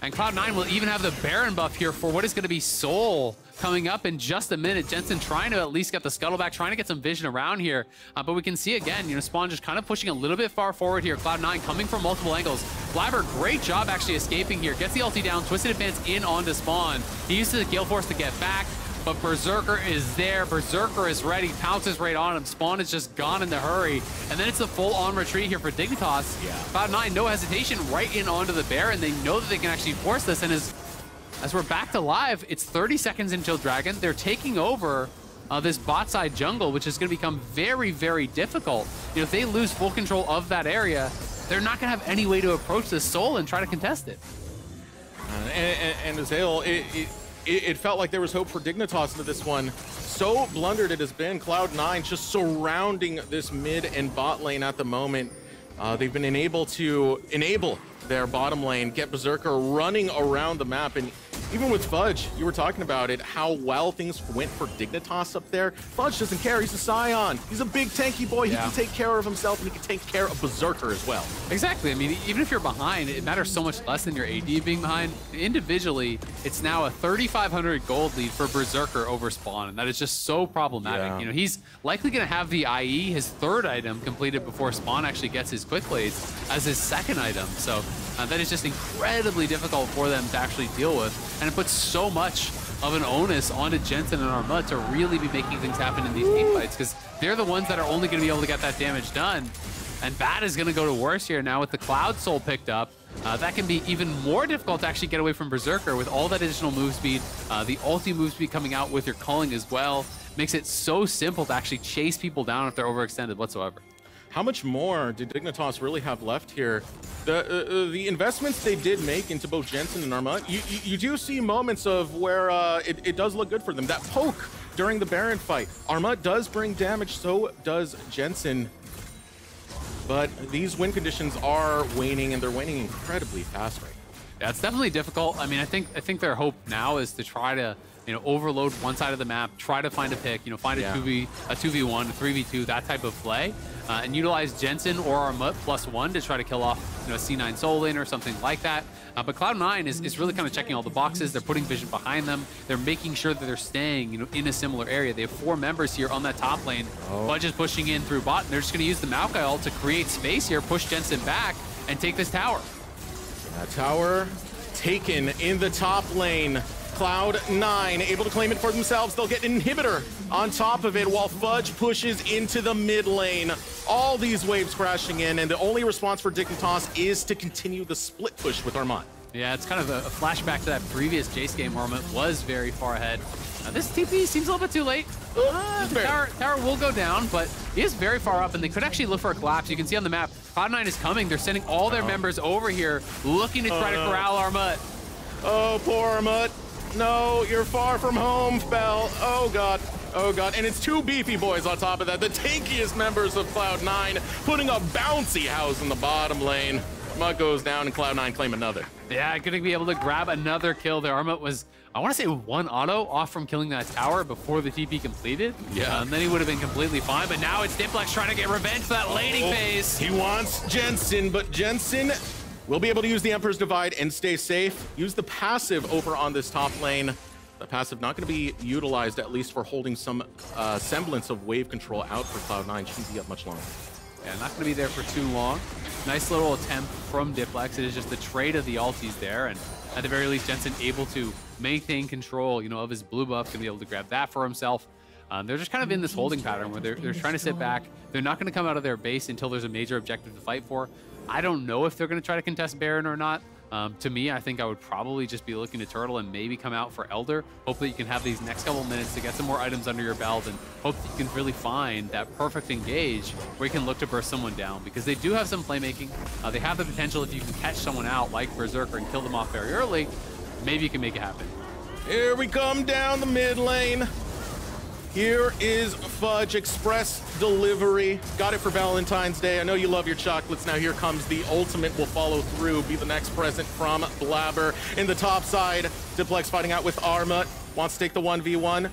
And Cloud nine will even have the Baron buff here for what is going to be Soul coming up in just a minute. Jensen trying to at least get the scuttle back, trying to get some vision around here. Uh, but we can see again, you know, Spawn just kind of pushing a little bit far forward here. Cloud nine coming from multiple angles. Blaber, great job actually escaping here. Gets the ulti down, Twisted Advance in onto Spawn. He uses the Gale Force to get back. But Berserker is there. Berserker is ready. Pounces right on him. Spawn is just gone in the hurry. And then it's a full-on retreat here for Dignitas. Yeah. Cloud nine, no hesitation, right in onto the Baron. They know that they can actually force this. And as, as we're back to live, it's thirty seconds until Dragon. They're taking over Uh, this bot side jungle, which is going to become very, very difficult. You know, if they lose full control of that area, they're not going to have any way to approach this Soul and try to contest it. Uh, and, and, and Azael, it... it It felt like there was hope for Dignitas into this one. So blundered it has been. Cloud nine just surrounding this mid and bot lane at the moment. Uh, they've been able to enable their bottom lane, get Berserker running around the map, and Even with Fudge, you were talking about it, how well things went for Dignitas up there. Fudge doesn't care. He's a Scion. He's a big tanky boy. Yeah. He can take care of himself, and he can take care of Berserker as well. Exactly. I mean, even if you're behind, it matters so much less than your A D being behind. Individually, it's now a thirty-five hundred gold lead for Berserker over Spawn, and that is just so problematic. Yeah. You know, he's likely going to have the I E, his third item, completed before Spawn actually gets his Quick Blades as his second item. So uh, that is just incredibly difficult for them to actually deal with, and it puts so much of an onus onto Jensen and Armut to really be making things happen in these team fights, because they're the ones that are only going to be able to get that damage done. And Bad is going to go to worse here now with the Cloud Soul picked up. Uh, that can be even more difficult to actually get away from Berserker with all that additional move speed. Uh, the ulti move speed coming out with your culling as well makes it so simple to actually chase people down if they're overextended whatsoever. How much more did Dignitas really have left here? The uh, the investments they did make into both Jensen and Armut, you, you, you do see moments of where uh, it, it does look good for them. That poke during the Baron fight, Armut does bring damage, so does Jensen. But these win conditions are waning, and they're waning incredibly fast right now. Yeah, it's definitely difficult. I mean, I think I think their hope now is to try to you know overload one side of the map, try to find a pick, you know, find a yeah. two v one, a three v two, that type of play. Uh, and utilize Jensen or Armut plus one to try to kill off you know, C nine Soul lane or something like that. Uh, but Cloud nine is, is really kind of checking all the boxes. They're putting vision behind them. They're making sure that they're staying you know, in a similar area. They have four members here on that top lane. Oh. Fudge is pushing in through bot, and they're just going to use the Maokai ult to create space here, push Jensen back, and take this tower. That tower taken in the top lane. Cloud nine able to claim it for themselves. They'll get an inhibitor on top of it while Fudge pushes into the mid lane. All these waves crashing in, and the only response for Dignitas is to continue the split push with Armut. Yeah, it's kind of a, a flashback to that previous Jace game where Armut was very far ahead. Now, this T P seems a little bit too late. Uh, the tower, tower will go down, but he is very far up, and they could actually look for a collapse. You can see on the map, Cloud nine is coming. They're sending all their oh. members over here looking to try oh, to corral Armut. Oh, poor Armut. No, you're far from home, Bell. Oh, God. Oh, God. And it's two beefy boys on top of that. The tankiest members of Cloud nine putting a bouncy house in the bottom lane. Armut goes down, and Cloud nine claim another. Yeah, going to be able to grab another kill there. Armut was, I want to say, one auto off from killing that tower before the T P completed. Yeah. Uh, and then he would have been completely fine. But now it's Diplex trying to get revenge for that laning oh, phase. He wants Jensen, but Jensen... We'll be able to use the Emperor's Divide and stay safe. Use the passive over on this top lane. The passive not going to be utilized, at least for holding some uh, semblance of wave control out for Cloud nine. Shouldn't be up much longer. Yeah, not going to be there for too long. Nice little attempt from Diplex. It is just the trade of the ultis there, and at the very least, Jensen able to maintain control, you know, of his blue buff, can be able to grab that for himself. Um, they're just kind of in this holding pattern where they're, they're trying to sit back. They're not going to come out of their base until there's a major objective to fight for. I don't know if they're going to try to contest Baron or not. Um, to me, I think I would probably just be looking to Turtle and maybe come out for Elder. Hopefully you can have these next couple minutes to get some more items under your belt, and hope that you can really find that perfect engage where you can look to burst someone down, because they do have some playmaking. Uh, they have the potential, if you can catch someone out like Berserker and kill them off very early, maybe you can make it happen. Here we come down the mid lane. Here is Fudge, express delivery. Got it for Valentine's Day. I know you love your chocolates. Now here comes the ultimate. Will follow through, be the next present from Blaber. In the top side, Diplex fighting out with Armut. Wants to take the one v one,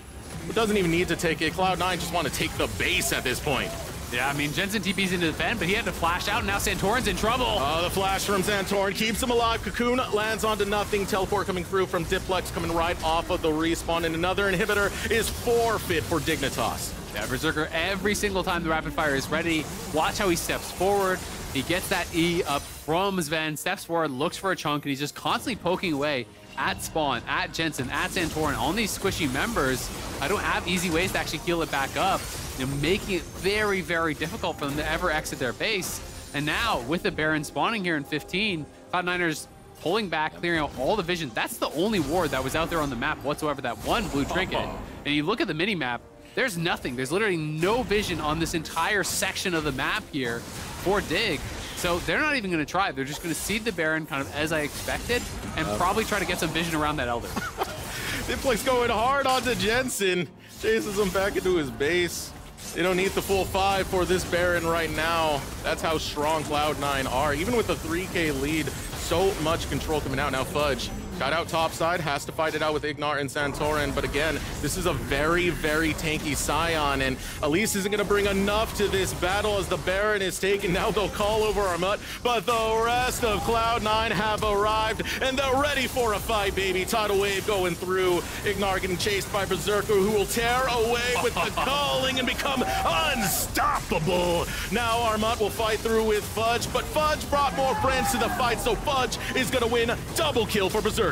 but doesn't even need to take it. Cloud nine just want to take the base at this point. Yeah, I mean, Jensen T P's into the defend, but he had to flash out, and now Santorin's in trouble. Oh, the flash from Santorin keeps him alive. Cocoon lands onto nothing. Teleport coming through from Diplex, coming right off of the respawn, and another inhibitor is forfeit for Dignitas. Yeah, Berserker, every single time the rapid fire is ready, watch how he steps forward. He gets that E up from Zven, steps forward, looks for a chunk, and he's just constantly poking away at Spawn, at Jensen, at Santorin, on these squishy members. I don't have easy ways to actually heal it back up. They're making it very, very difficult for them to ever exit their base. And now, with the Baron spawning here in fifteen, Cloud nine's pulling back, clearing out all the vision. That's the only ward that was out there on the map whatsoever, that one blue trinket. Oh. And you look at the mini-map, there's nothing. There's literally no vision on this entire section of the map here for Dig. So they're not even going to try. They're just going to seed the Baron kind of as I expected, and oh. probably try to get some vision around that Elder. Diplex going hard onto Jensen. Chases him back into his base. They don't need the full five for this Baron right now. That's how strong Cloud nine are. Even with a three K lead, so much control coming out. Now Fudge Got out topside, has to fight it out with Ignar and Santorin, but again, this is a very, very tanky Scion, and Elise isn't going to bring enough to this battle as the Baron is taken. Now they'll call over Armut, but the rest of Cloud nine have arrived, and they're ready for a fight, baby. Tidal Wave going through. Ignar getting chased by Berserker, who will tear away with the calling and become unstoppable. Now Armut will fight through with Fudge, but Fudge brought more friends to the fight, so Fudge is going to win double kill for Berserker.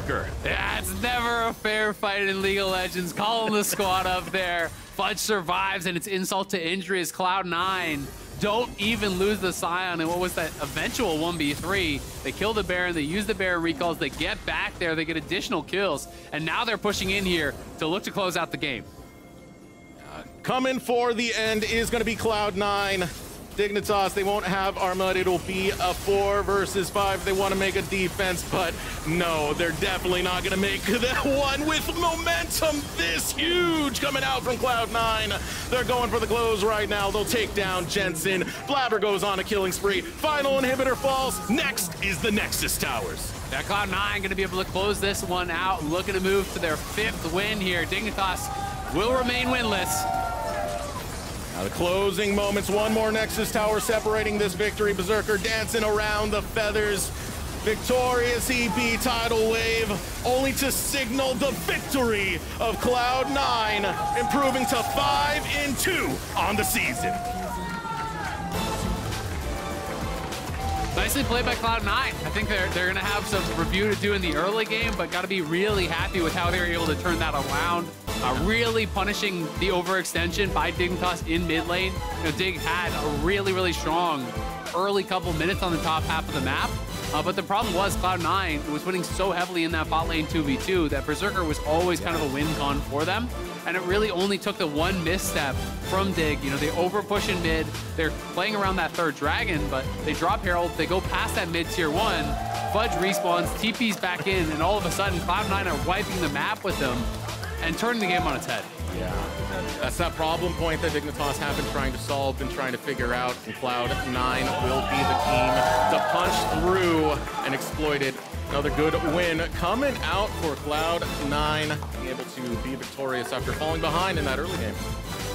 Yeah, it's never a fair fight in League of Legends. Calling the squad up there. Fudge survives, and it's insult to injury as Cloud nine don't even lose the Scion in what was that eventual one v three. They kill the Baron, they use the Baron recalls, they get back there, they get additional kills, and now they're pushing in here to look to close out the game. Uh, coming for the end is going to be Cloud nine. Dignitas, they won't have Armut. It'll be a four versus five. They want to make a defense, but no, they're definitely not going to make that one with momentum this huge coming out from Cloud nine. They're going for the close right now. They'll take down Jensen. Blaber goes on a killing spree. Final inhibitor falls. Next is the Nexus Towers. Yeah, Cloud nine going to be able to close this one out, looking to move to their fifth win here. Dignitas will remain winless. Now the closing moments, one more Nexus Tower separating this victory. Berserker dancing around the feathers. Victorious E P Tidal Wave, only to signal the victory of Cloud nine, improving to five and two on the season. Nicely played by Cloud nine. I think they're, they're gonna have some review to do in the early game, but gotta be really happy with how they were able to turn that around. Uh, really punishing the overextension by Dignitas in mid lane. You know, Dig had a really, really strong early couple minutes on the top half of the map. Uh, but the problem was Cloud nine was winning so heavily in that bot lane two v two that Berserker was always kind of a win con for them. And it really only took the one misstep from Dig. You know, they overpush in mid. They're playing around that third dragon, but they drop Herald. They go past that mid tier one. Fudge respawns, T P's back in, and all of a sudden Cloud nine are wiping the map with them and turning the game on its head. Yeah, that's that problem point that Dignitas have been trying to solve, been trying to figure out, and Cloud nine will be the team to punch through and exploit it. Another good win coming out for Cloud nine, being able to be victorious after falling behind in that early game.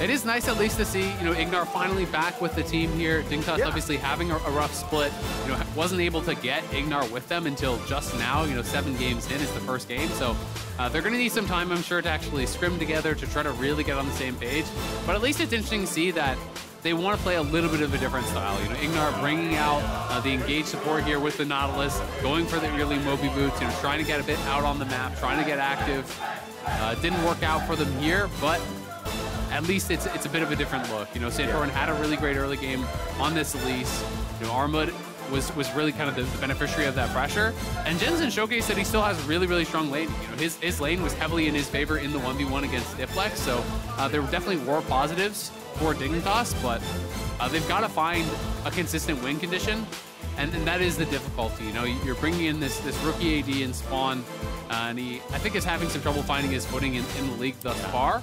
It is nice at least to see, you know, Ignar finally back with the team here. Dignitas yeah. obviously having a, a rough split, you know, wasn't able to get Ignar with them until just now, you know, seven games in is the first game. So uh, they're going to need some time, I'm sure, to actually scrim together to try to really get on the same page. But at least it's interesting to see that they want to play a little bit of a different style. You know, Ignar bringing out uh, the engaged support here with the Nautilus, going for the early Moby boots, you know, trying to get a bit out on the map, trying to get active. Uh, didn't work out for them here, but at least it's it's a bit of a different look. You know, Santorin yeah. had a really great early game on this Elise. You know, Armut was was really kind of the, the beneficiary of that pressure. And Jensen showcased that he still has really, really strong lane. You know, his, his lane was heavily in his favor in the one v one against Diplex, so uh, there definitely were positives for Dignitas, but uh, they've got to find a consistent win condition. And, and that is the difficulty, you know. You're bringing in this this rookie A D in Spawn, uh, and he, I think, is having some trouble finding his footing in, in the league thus yeah. far.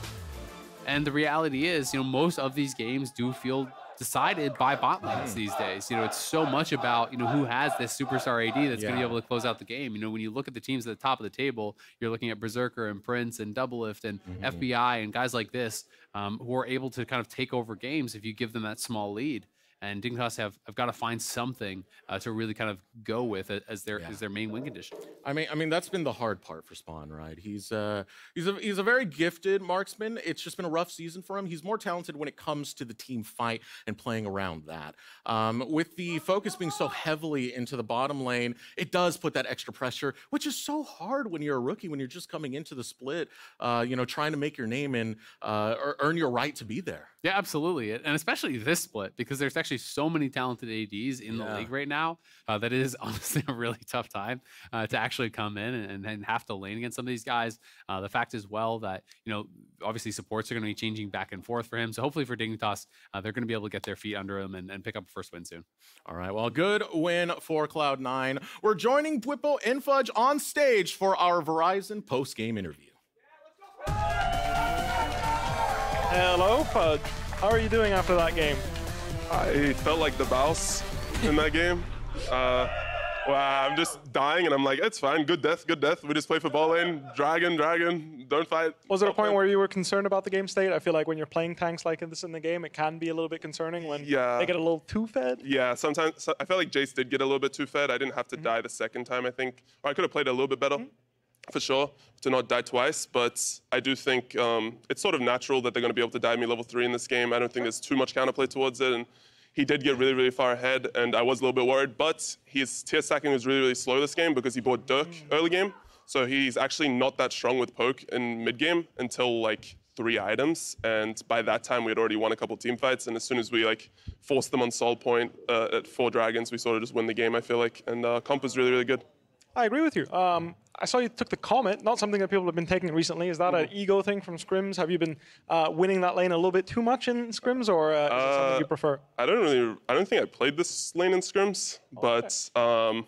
And the reality is, you know, most of these games do feel decided by bot lanes these days. You know, it's so much about, you know, who has this superstar A D that's yeah. going to be able to close out the game. You know, when you look at the teams at the top of the table, you're looking at Berserker and Prince and Double Lift and mm-hmm. F B I and guys like this um, who are able to kind of take over games if you give them that small lead. And Dignitas have, have got to find something uh, to really kind of go with as their yeah. as their main win condition. I mean, I mean that's been the hard part for Spawn, right? He's uh, he's a he's a very gifted marksman. It's just been a rough season for him. He's more talented when it comes to the team fight and playing around that. Um, with the focus being so heavily into the bottom lane, it does put that extra pressure, which is so hard when you're a rookie, when you're just coming into the split, uh, you know, trying to make your name and uh, earn your right to be there. Yeah, absolutely, and especially this split because there's actually Actually, so many talented A Ds in the yeah. league right now uh, that it is honestly a really tough time uh, to actually come in and, and have to lane against some of these guys. Uh, the fact as well that, you know, obviously supports are going to be changing back and forth for him. So hopefully for Dignitas, uh, they're going to be able to get their feet under him and, and pick up a first win soon. All right, well, good win for Cloud nine. We're joining Bwipo and Fudge on stage for our Verizon post-game interview. Hello, Fudge. How are you doing after that game? I felt like the boss in that game. Uh, Wow, I'm just dying, and I'm like, it's fine, good death, good death. We just play football lane, dragon, dragon, don't fight. Was there a point where you were concerned about the game state? I feel like when you're playing tanks like this in the game, it can be a little bit concerning when yeah. they get a little too fed. Yeah, sometimes, so I felt like Jace did get a little bit too fed. I didn't have to mm-hmm. die the second time, I think. Or I could have played a little bit better, mm-hmm. for sure, to not die twice, but I do think um, it's sort of natural that they're going to be able to die me level three in this game. I don't think there's too much counterplay towards it. And he did get really, really far ahead, and I was a little bit worried, but his tier stacking was really, really slow this game because he bought Dirk mm. early game, so he's actually not that strong with poke in mid-game until, like, three items, and by that time we had already won a couple team fights, and as soon as we, like, forced them on Sol Point uh, at four dragons, we sort of just win the game, I feel like, and uh, comp was really, really good. I agree with you. Um, I saw you took the Comet, not something that people have been taking recently. Is that mm-hmm. an ego thing from scrims? Have you been uh, winning that lane a little bit too much in scrims, or uh, is uh, it something you prefer? I don't really, I don't think I played this lane in scrims, oh, but okay. um,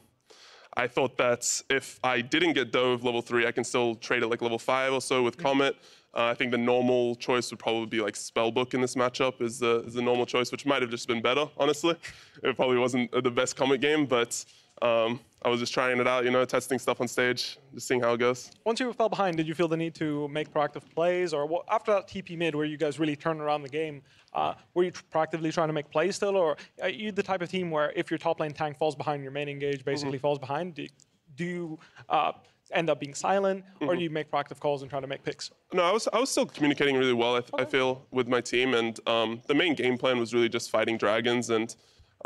I thought that if I didn't get dove level three, I can still trade at like level five or so with mm-hmm. Comet. Uh, I think the normal choice would probably be like Spellbook in this matchup is the, is the normal choice, which might have just been better, honestly. It probably wasn't the best Comet game, but Um, I was just trying it out, you know, testing stuff on stage, just seeing how it goes. Once you fell behind, did you feel the need to make proactive plays? Or what, after that T P mid where you guys really turned around the game, uh, were you proactively trying to make plays still? Or are you the type of team where if your top lane tank falls behind, your main engage basically mm-hmm. falls behind? Do, do you uh, end up being silent, mm-hmm. or do you make proactive calls and try to make picks? No, I was, I was still communicating really well, I, th okay. I feel, with my team. And um, the main game plan was really just fighting dragons. And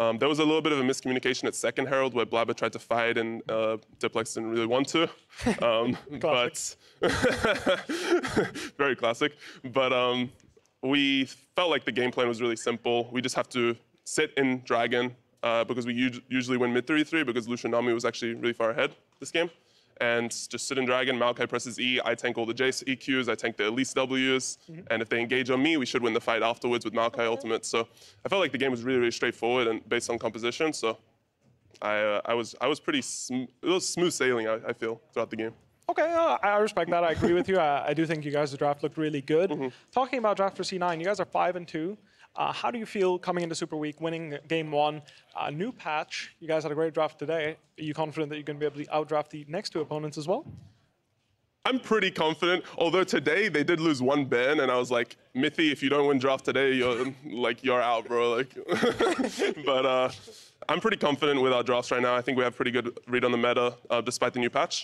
Um, there was a little bit of a miscommunication at Second Herald where Blaber tried to fight and uh, Diplex didn't really want to. Um, but very classic. But um, we felt like the game plan was really simple. We just have to sit in dragon uh, because we usually win mid three three because Lucian Nami was actually really far ahead this game. And just sit in dragon, Maokai presses E, I tank all the Jace E Qs, I tank the Elise Ws, mm-hmm. and if they engage on me, we should win the fight afterwards with Maokai okay. ultimate. So I felt like the game was really, really straightforward and based on composition, so I, uh, I, was, I was pretty sm it was smooth sailing, I, I feel, throughout the game. Okay, uh, I respect that, I agree with you. I, I do think you guys, the draft looked really good. Mm-hmm. Talking about draft for C nine, you guys are five and two. Uh, how do you feel coming into Super Week, winning game one? Uh, new patch, you guys had a great draft today. Are you confident that you're going to be able to outdraft the next two opponents as well? I'm pretty confident, although today they did lose one ban, and I was like, Mythy, if you don't win draft today, you're, like, you're out, bro. Like, but uh, I'm pretty confident with our drafts right now. I think we have pretty good read on the meta, uh, despite the new patch.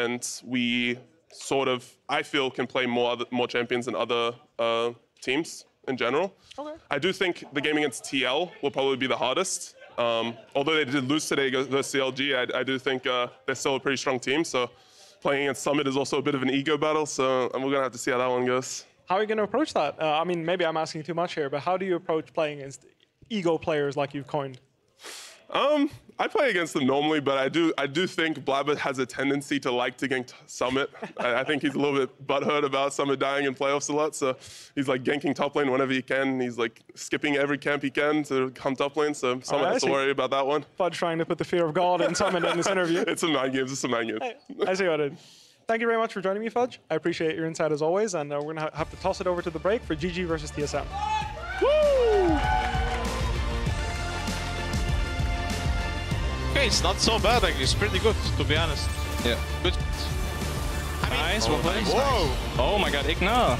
And we sort of, I feel, can play more, other, more champions than other uh, teams in general. Okay. I do think the game against T L will probably be the hardest. Um, although they did lose today versus C L G, I, I do think uh, they're still a pretty strong team. So playing against Summit is also a bit of an ego battle. So we're going to have to see how that one goes. How are you going to approach that? Uh, I mean, maybe I'm asking too much here, but how do you approach playing against ego players like you've coined? Um, I play against them normally, but I do I do think Blaber has a tendency to like to gank Summit. I, I think he's a little bit butthurt about Summit dying in playoffs a lot, so he's like ganking top lane whenever he can. He's like skipping every camp he can to come top lane, so Summit right, has to worry about that one. Fudge trying to put the fear of God in Summit in this interview. It's some mind games, it's some mind games. Hey, I see what it is. Thank you very much for joining me, Fudge. I appreciate your insight as always, and uh, we're going to have to toss it over to the break for G G versus T S M. Woo! Okay, it's not so bad, actually. It's pretty good, to be honest. Yeah. Good. I mean, nice, well oh, nice. Whoa! Oh my god, Ignar.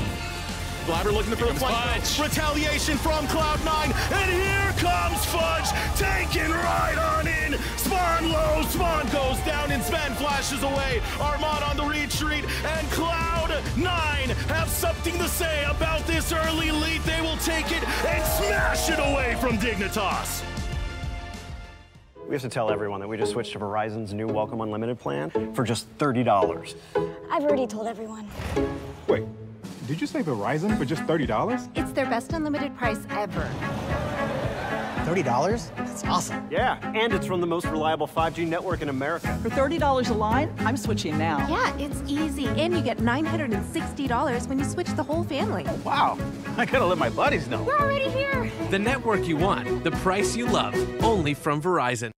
Blaber looking for a flank. Retaliation from Cloud nine, and here comes Fudge, taking right on in. Spawn low, Spawn goes down, and Zven flashes away. Armut on the retreat, and Cloud nine have something to say about this early lead. They will take it and smash it away from Dignitas. We have to tell everyone that we just switched to Verizon's new Welcome Unlimited plan for just thirty dollars. I've already told everyone. Wait, did you say Verizon for just thirty dollars? It's their best unlimited price ever. thirty dollars? That's awesome. Yeah, and it's from the most reliable five G network in America. For thirty dollars a line, I'm switching now. Yeah, it's easy. And you get nine hundred sixty dollars when you switch the whole family. Oh, wow, I gotta let my buddies know. We're already here. The network you want, the price you love, only from Verizon.